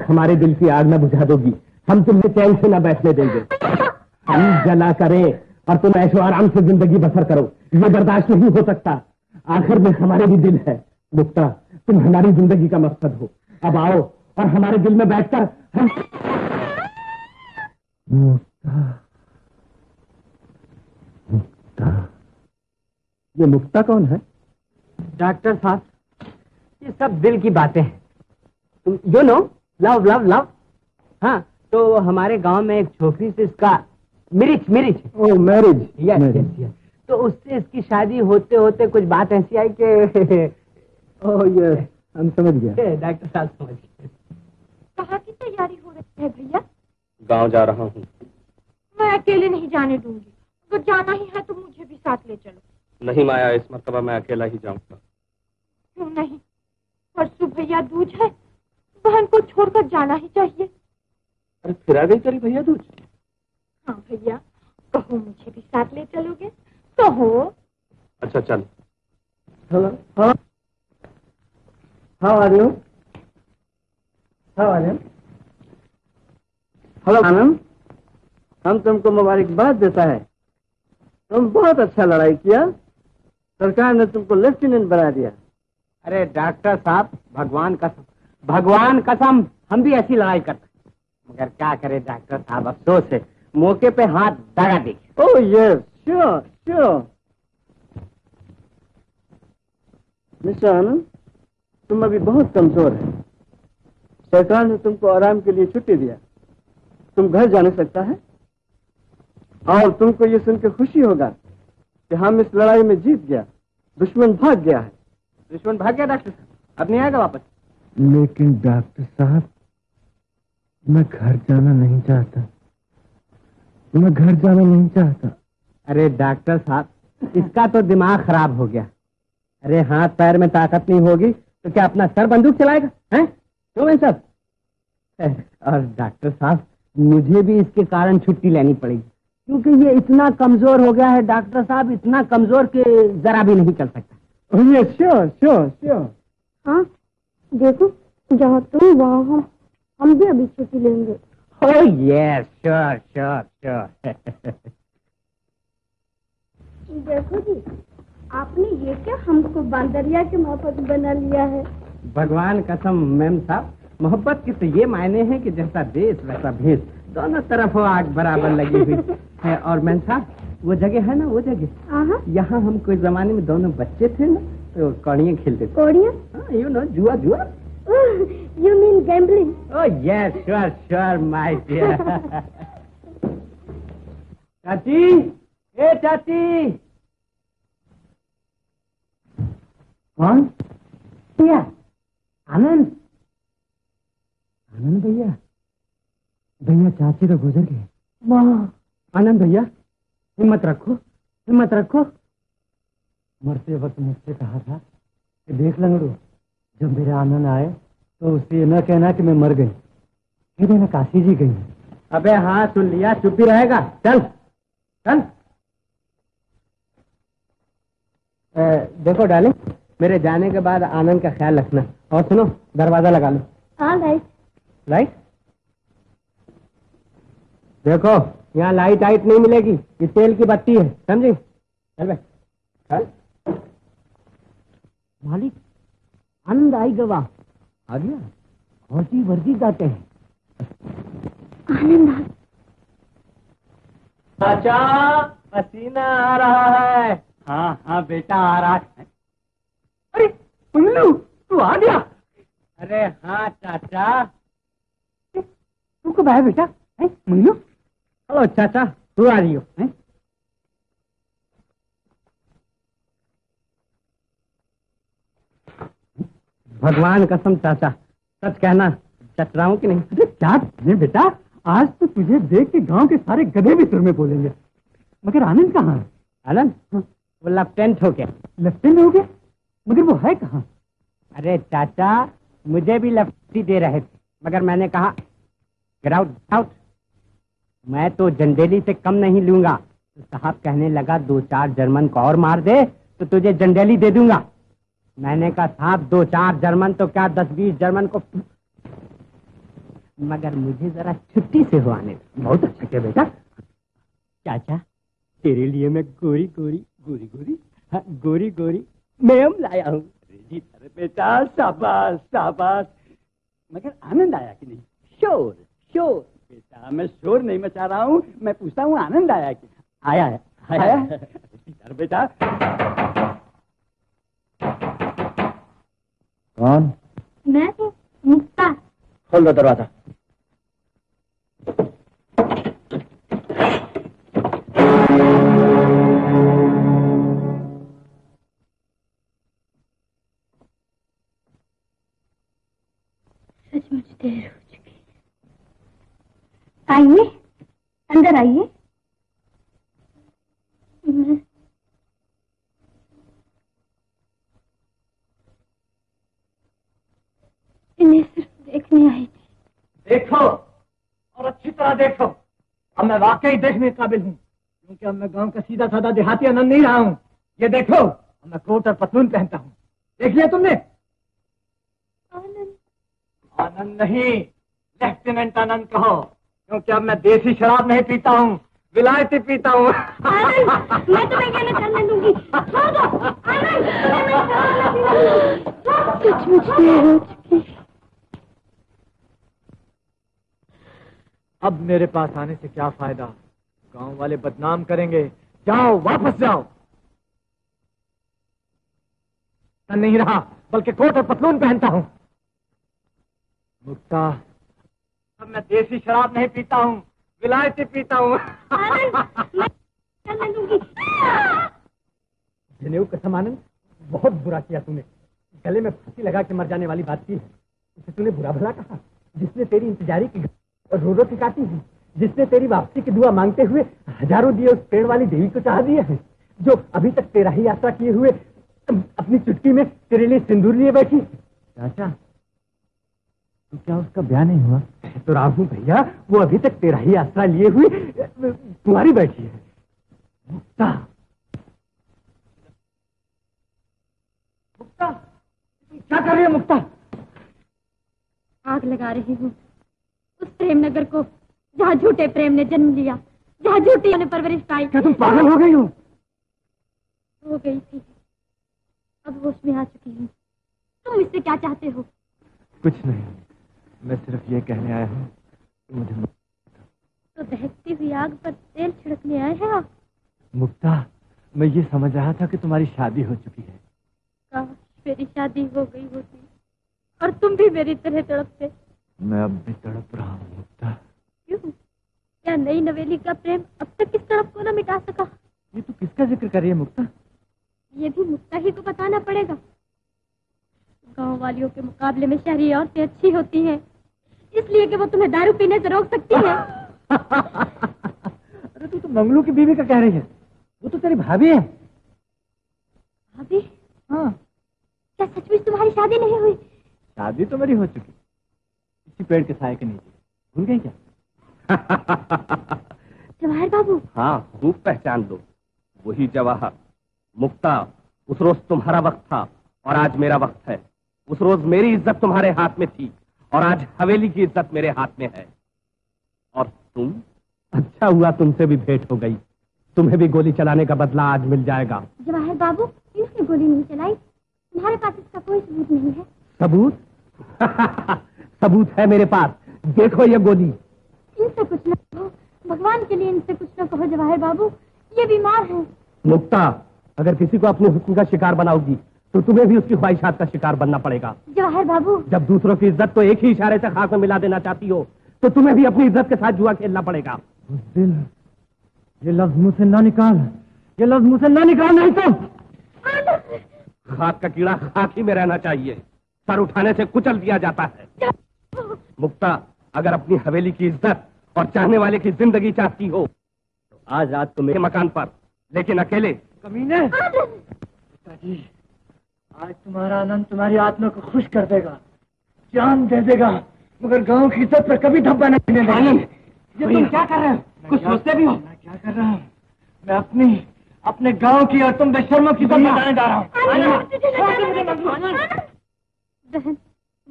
हमारे दिल की आग न बुझा दोगी, हम तुम्हें चैन से न बैठने देंगे। हम जला करें और तुम ऐशो आराम से जिंदगी बसर करो, ये बर्दाश्त नहीं हो सकता। आखिर में हमारे भी दिल है मुक्ता, तुम हमारी जिंदगी का मकसद हो। अब आओ और हमारे दिल में बैठकर हम मुक्ता, मुक्ता। ये मुक्ता कौन है? डॉक्टर साहब, ये सब दिल की बातें हैं। You know love love love. हाँ, तो हमारे गांव में एक छोकरी से इसका मिरिच ओह मैरिज, यस यस। तो उससे इसकी शादी होते होते कुछ बात ऐसी आई कि ओह यस, हम समझ गए डॉक्टर साहब, समझ गए। कहाँ की तैयारी हो रही है भैया? गांव जा रहा हूँ। मैं अकेले नहीं जाने दूंगी, अगर जाना ही है तो मुझे भी साथ ले चलो। नहीं माया, इस मरतबा मैं अकेला ही जाऊँगा। क्यों नहीं, परसों भैया दूज है, बहन को छोड़कर जाना ही चाहिए। अरे फिर आ गई तेरी भैया दूज। हाँ भैया, कहो मुझे भी साथ ले चलोगे? कहो। अच्छा चल। हेलो, हाँ हाँ आर्यू, हाँ आर्यू। हेलो आनंद, हम तुमको मुबारकबाद देता है, तुम बहुत अच्छा लड़ाई किया, सरकार ने तुमको लेफ्टिनेंट बना दिया। अरे डॉक्टर साहब, भगवान कसम हम भी ऐसी लड़ाई करते, मगर क्या करे डॉक्टर साहब, अफसोस है मौके पे हाथ दगा दी। Oh yes, sure sure. Mister Anand, तुम अभी बहुत कमजोर है, सरकार ने तुमको आराम के लिए छुट्टी दिया, तुम घर जाने सकता है। और तुमको ये सुनकर खुशी होगा कि हम इस लड़ाई में जीत गया, दुश्मन भाग गया है। दुश्मन भाग गया डॉक्टर साहब, अब नहीं आएगा वापस। लेकिन डॉक्टर साहब, मैं घर जाना नहीं चाहता, मैं घर जाना नहीं चाहता। अरे डॉक्टर साहब, इसका तो दिमाग खराब हो गया। अरे हाथ पैर में ताकत नहीं होगी तो क्या अपना सर बंदूक चलाएगा? हैं? क्यों इन सब? और डॉक्टर साहब, मुझे भी इसके कारण छुट्टी लेनी पड़ेगी, क्योंकि ये इतना कमजोर हो गया है डॉक्टर साहब, इतना कमजोर कि जरा भी नहीं चल सकता। Sure sure sure. हाँ देखो, जहाँ तुम वहाँ हम भी अभी छुट्टी लेंगे। Oh yes, sure, sure, sure. देखो जी, आपने ये क्या हमको बांदरिया के मोहब्बत बना लिया है। भगवान कसम मैम साहब, मोहब्बत के तो ये मायने हैं कि जैसा देश वैसा भेष, दोनों तरफ आग बराबर लगी हुई है। और मैम साहब, वो जगह है ना, वो जगह यहाँ हम कोई जमाने में दोनों बच्चे थे ना, तो कौड़ियाँ खेलते थे। कौड़ियाँ, यू नो, जुआ जुआ। You mean gambling? Oh yes, sure, sure, my dear. Chachi, hey Chachi. कौन? भैया, आनंद। आनंद भैया, भैया चाची तो गुजर गए। वाह, आनंद भैया हिम्मत रखो, हिम्मत रखो। मरते वक्त मुझसे कहा था कि देख लंगड़ू, जब मेरे आनंद आए तो उससे न कहना कि मैं मर गई, फिर ना काशी जी गई। अबे हाँ सुन लिया, चुप ही रहेगा, चल चल। देखो डालिंग, मेरे जाने के बाद आनंद का ख्याल रखना, और सुनो दरवाजा लगा लो। हाँ लाइट लाइट, देखो यहाँ लाइट आइट नहीं मिलेगी, ये तेल की बत्ती है, समझी? चल भाई चल। मालिक आनंद आई गवा आ गया, फौजी वर्दी जाते हैं। आनंद चाचा, पसीना आ रहा है। हाँ हाँ बेटा आ रहा है। अरे पुल्लू तू आ गया। अरे हाँ चाचा। तू कब आया बेटा? है मुन्नू। हेलो चाचा, तू आ रही हो? भगवान कसम चाचा, सच कहना, चट रहा हूँ कि नहीं? अरे क्या नहीं बेटा, आज तो तुझे देख के गांव के सारे गधे भी सुर में बोलेंगे। मगर आनंद कहाँ है? आनंद वो लेफ्टिनेंट हो गया। लेफ्टिनेंट हो गया, मगर वो है कहाँ? अरे चाचा, मुझे भी लेफ्टी दे रहे थे, मगर मैंने कहा गेट आउट, मैं तो जंडेली से कम नहीं लूंगा। तो साहब कहने लगा दो चार जर्मन को और मार दे तो तुझे जंडेली दे दूंगा। मैंने कहा साहब दो चार जर्मन तो क्या, 10-20 जर्मन को, मगर मुझे जरा छुट्टी से हो आने। बहुत अच्छा किया बेटा। चाचा तेरे लिए मैं गोरी गोरी गोरी गोरी, हाँ गोरी गोरी मैं लाया हूँ। अरे बेटा शाबाश शाबाश, मगर आनंद आया कि नहीं? शोर शोर बेटा, मैं शोर नहीं मचा रहा हूँ, मैं पूछता हूँ आनंद आया कि? आया आया, आया? अरे बेटा कौन? मैं हूँ मुक्ता। खोल दो दरवाजा। सचमुच देर हो चुकी है, आइए अंदर आइए। इन्हें सिर्फ देखने आई थी। देखो और अच्छी तरह देखो, अब मैं वाकई देखने काबिल हूँ, क्योंकि अब मैं गांव का सीधा साधा देहाती आनंद नहीं रहा हूँ। ये देखो, अब मैं कोट और पतलून पहनता हूँ। देख लिया तुमने? आनंद आनंद नहीं, लेफ्टिनेंट आनंद कहो, क्योंकि अब मैं देसी शराब नहीं पीता हूँ, विलायती पीता हूँ। मैं तुम्हें ये नहीं करने दूंगी। आनंद अब मेरे पास आने से क्या फायदा, गांव वाले बदनाम करेंगे। जाओ वापस जाओ। नहीं रहा बल्कि कोट और पतलून पहनता हूँ। मुक्ता अब मैं देसी शराब नहीं पीता हूँ, विलायती पीता हूँ। जनेऊ कसम आनंद, बहुत बुरा किया तूने, गले में फांसी लगा के मर जाने वाली बात की है। उसे तूने बुरा भला कहा, जिसने तेरी इंतजारी की और रो रो टिकाती है, जिसने तेरी वापसी की दुआ मांगते हुए हजारों दिए उस पेड़ वाली देवी को चाह दिए हैं, जो अभी तक तेरा ही यात्रा किए हुए अपनी चुटकी में तेरे लिए सिंदूर लिए बैठी। चाचा तो क्या उसका ब्याह नहीं हुआ? तो राघू भैया वो अभी तक तेरा ही आसरा लिए हुए तुम्हारी बैठी है। मुक्ता, मुक्ता, क्या कर रही है मुक्ता? आग लगा रही हूँ उस प्रेमनगर को जहाँ झूठे प्रेम ने जन्म लिया, जहाँ झूठी ने परवरिश पाई। क्या तुम पागल हो गई हो? हो गई थी, अब होश में आ चुकी हूँ। तुम इससे क्या चाहते हो? कुछ नहीं, मैं सिर्फ ये कहने आया हूँ कि मुझे। तो दहकती हुई आग पर तेल छिड़कने आए हैं आप? मुक्ता, मैं ये समझ रहा था कि तुम्हारी शादी हो चुकी है। काश मेरी शादी हो गई होती और तुम भी मेरी तरह तड़पते। मैं अब भी तड़प रहा हूँ मुक्ता। क्यों, क्या नई नवेली का प्रेम अब तक किस तड़प को न मिटा सका? ये तो किसका जिक्र कर रही है मुक्ता? ये भी मुक्ता ही को बताना पड़ेगा। गाँव वालियों के मुकाबले में शहरी औरतें अच्छी होती हैं, इसलिए कि वो तुम्हें दारू पीने से रोक सकती है। अरे तू तो मंगलू की बीवी का कह रही है, वो तो तेरी भाभी है। भाभी? हाँ। क्या सच में तुम्हारी शादी नहीं हुई? शादी तो मेरी हो चुकी, इसी पेड़ के साए के नीचे। भूल गई क्या? जवाहर बाबू। हाँ, खूब पहचान लो, वही जवाहर। मुक्ता, उस रोज तुम्हारा वक्त था और आज मेरा वक्त है। उस रोज मेरी इज्जत तुम्हारे हाथ में थी और आज हवेली की इज्जत मेरे हाथ में है। और तुम, अच्छा हुआ तुमसे भी भेंट हो गई, तुम्हें भी गोली चलाने का बदला आज मिल जाएगा। जवाहर बाबू, उसने गोली नहीं चलाई, तुम्हारे पास इसका कोई सबूत नहीं है। सबूत? सबूत है मेरे पास, देखो ये गोली। इनसे कुछ न कहो, भगवान के लिए इनसे कुछ न कहो जवाहर बाबू, ये बीमार है। मुक्ता, अगर किसी को अपने हुक्म का शिकार बनाओगी तो तुम्हें भी उसकी ख्वाहिशात का शिकार बनना पड़ेगा। जवाहर बाबू, जब दूसरों की इज्जत को एक ही इशारे से खाक में मिला देना चाहती हो तो तुम्हें भी अपनी इज्जत के साथ जुआ खेलना पड़ेगा। उस दिन ये लफ्ज मुझसे ना निकाल, ये लफ्ज मुझसे ना निकाल, नहीं तो। खाक का कीड़ा खाक ही में रहना चाहिए, सर उठाने से कुचल दिया जाता है। मुक्ता, अगर अपनी हवेली की इज्जत और चाहने वाले की जिंदगी चाहती हो तो आज रात तुम मेरे मकान पर, लेकिन अकेले। कमीने, आज तुम्हारा आनंद तुम्हारी आत्मा को खुश कर देगा, जान दे देगा, मगर गांव की इज्जत पर कभी धब्बा नहीं देने देगा। ये तुम क्या कर रहे हो? कुछ सोचते भी हो? मैं क्या कर रहा हूँ? मैं अपने गांव की और तुम बेशर्मों की इज्जत मिटाने जा रहा हूँ। बहन,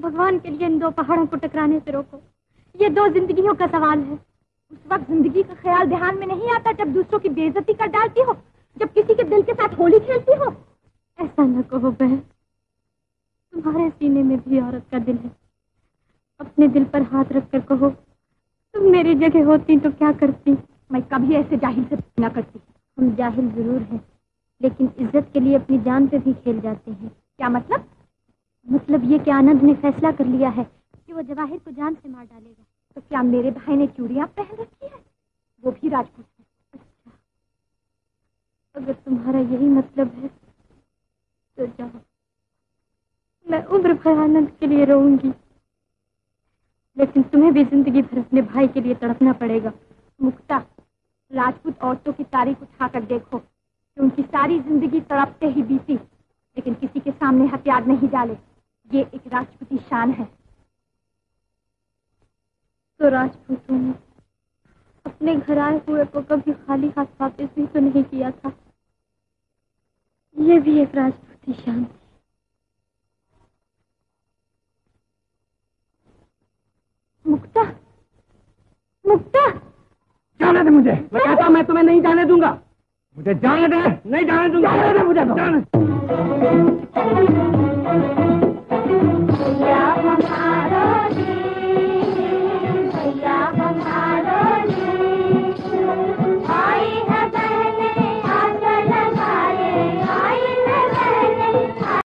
भगवान के लिए इन दो पहाड़ों को टकराने से रोको। ये दो जिंदगियों का सवाल है। उस वक्त जिंदगी का ख्याल ध्यान में नहीं आता जब दूसरों की बेइज्जती कर डालती हो, जब किसी के दिल के साथ होली खेलती हो। ऐसा न कहो बहन, तुम्हारे सीने में भी औरत का दिल है। अपने दिल पर हाथ रखकर कहो, तुम मेरी जगह होती तो क्या करती? मैं कभी ऐसे जाहिल से ना करती। हम जाहिल जरूर हैं, लेकिन इज्जत के लिए अपनी जान पे भी खेल जाते हैं। क्या मतलब? मतलब ये कि आनंद ने फैसला कर लिया है कि वो जवाहिर को जान से मार डालेगा। तो क्या मेरे भाई ने चूड़ियाँ पहन रखी है? वो भी राजपूत है? अच्छा, अगर तुम्हारा यही मतलब है तो जाओ, मैं उम्र भर आनंद के लिए रोऊंगी, लेकिन तुम्हें भी जिंदगी भर अपने भाई के लिए तड़पना पड़ेगा। मुक्ता, राजपूत औरतों की तारीख उठाकर देखो कि उनकी सारी जिंदगी तड़पते ही बीती, लेकिन किसी के सामने हथियार नहीं डाले। ये एक राजपूती शान है। तो राजपूतों ने अपने घर आए हुए को कभी खाली हाथ वापस भी तो नहीं किया था। ये भी एक राजपूती शान है। मुक्ता, मुक्ता, जाने दे मुझे। मैं कहता हूँ, मैं तुम्हें नहीं जाने दूंगा। मुझे जाने दे। नहीं जाने दूंगा। जाने दे मुझे। जाने।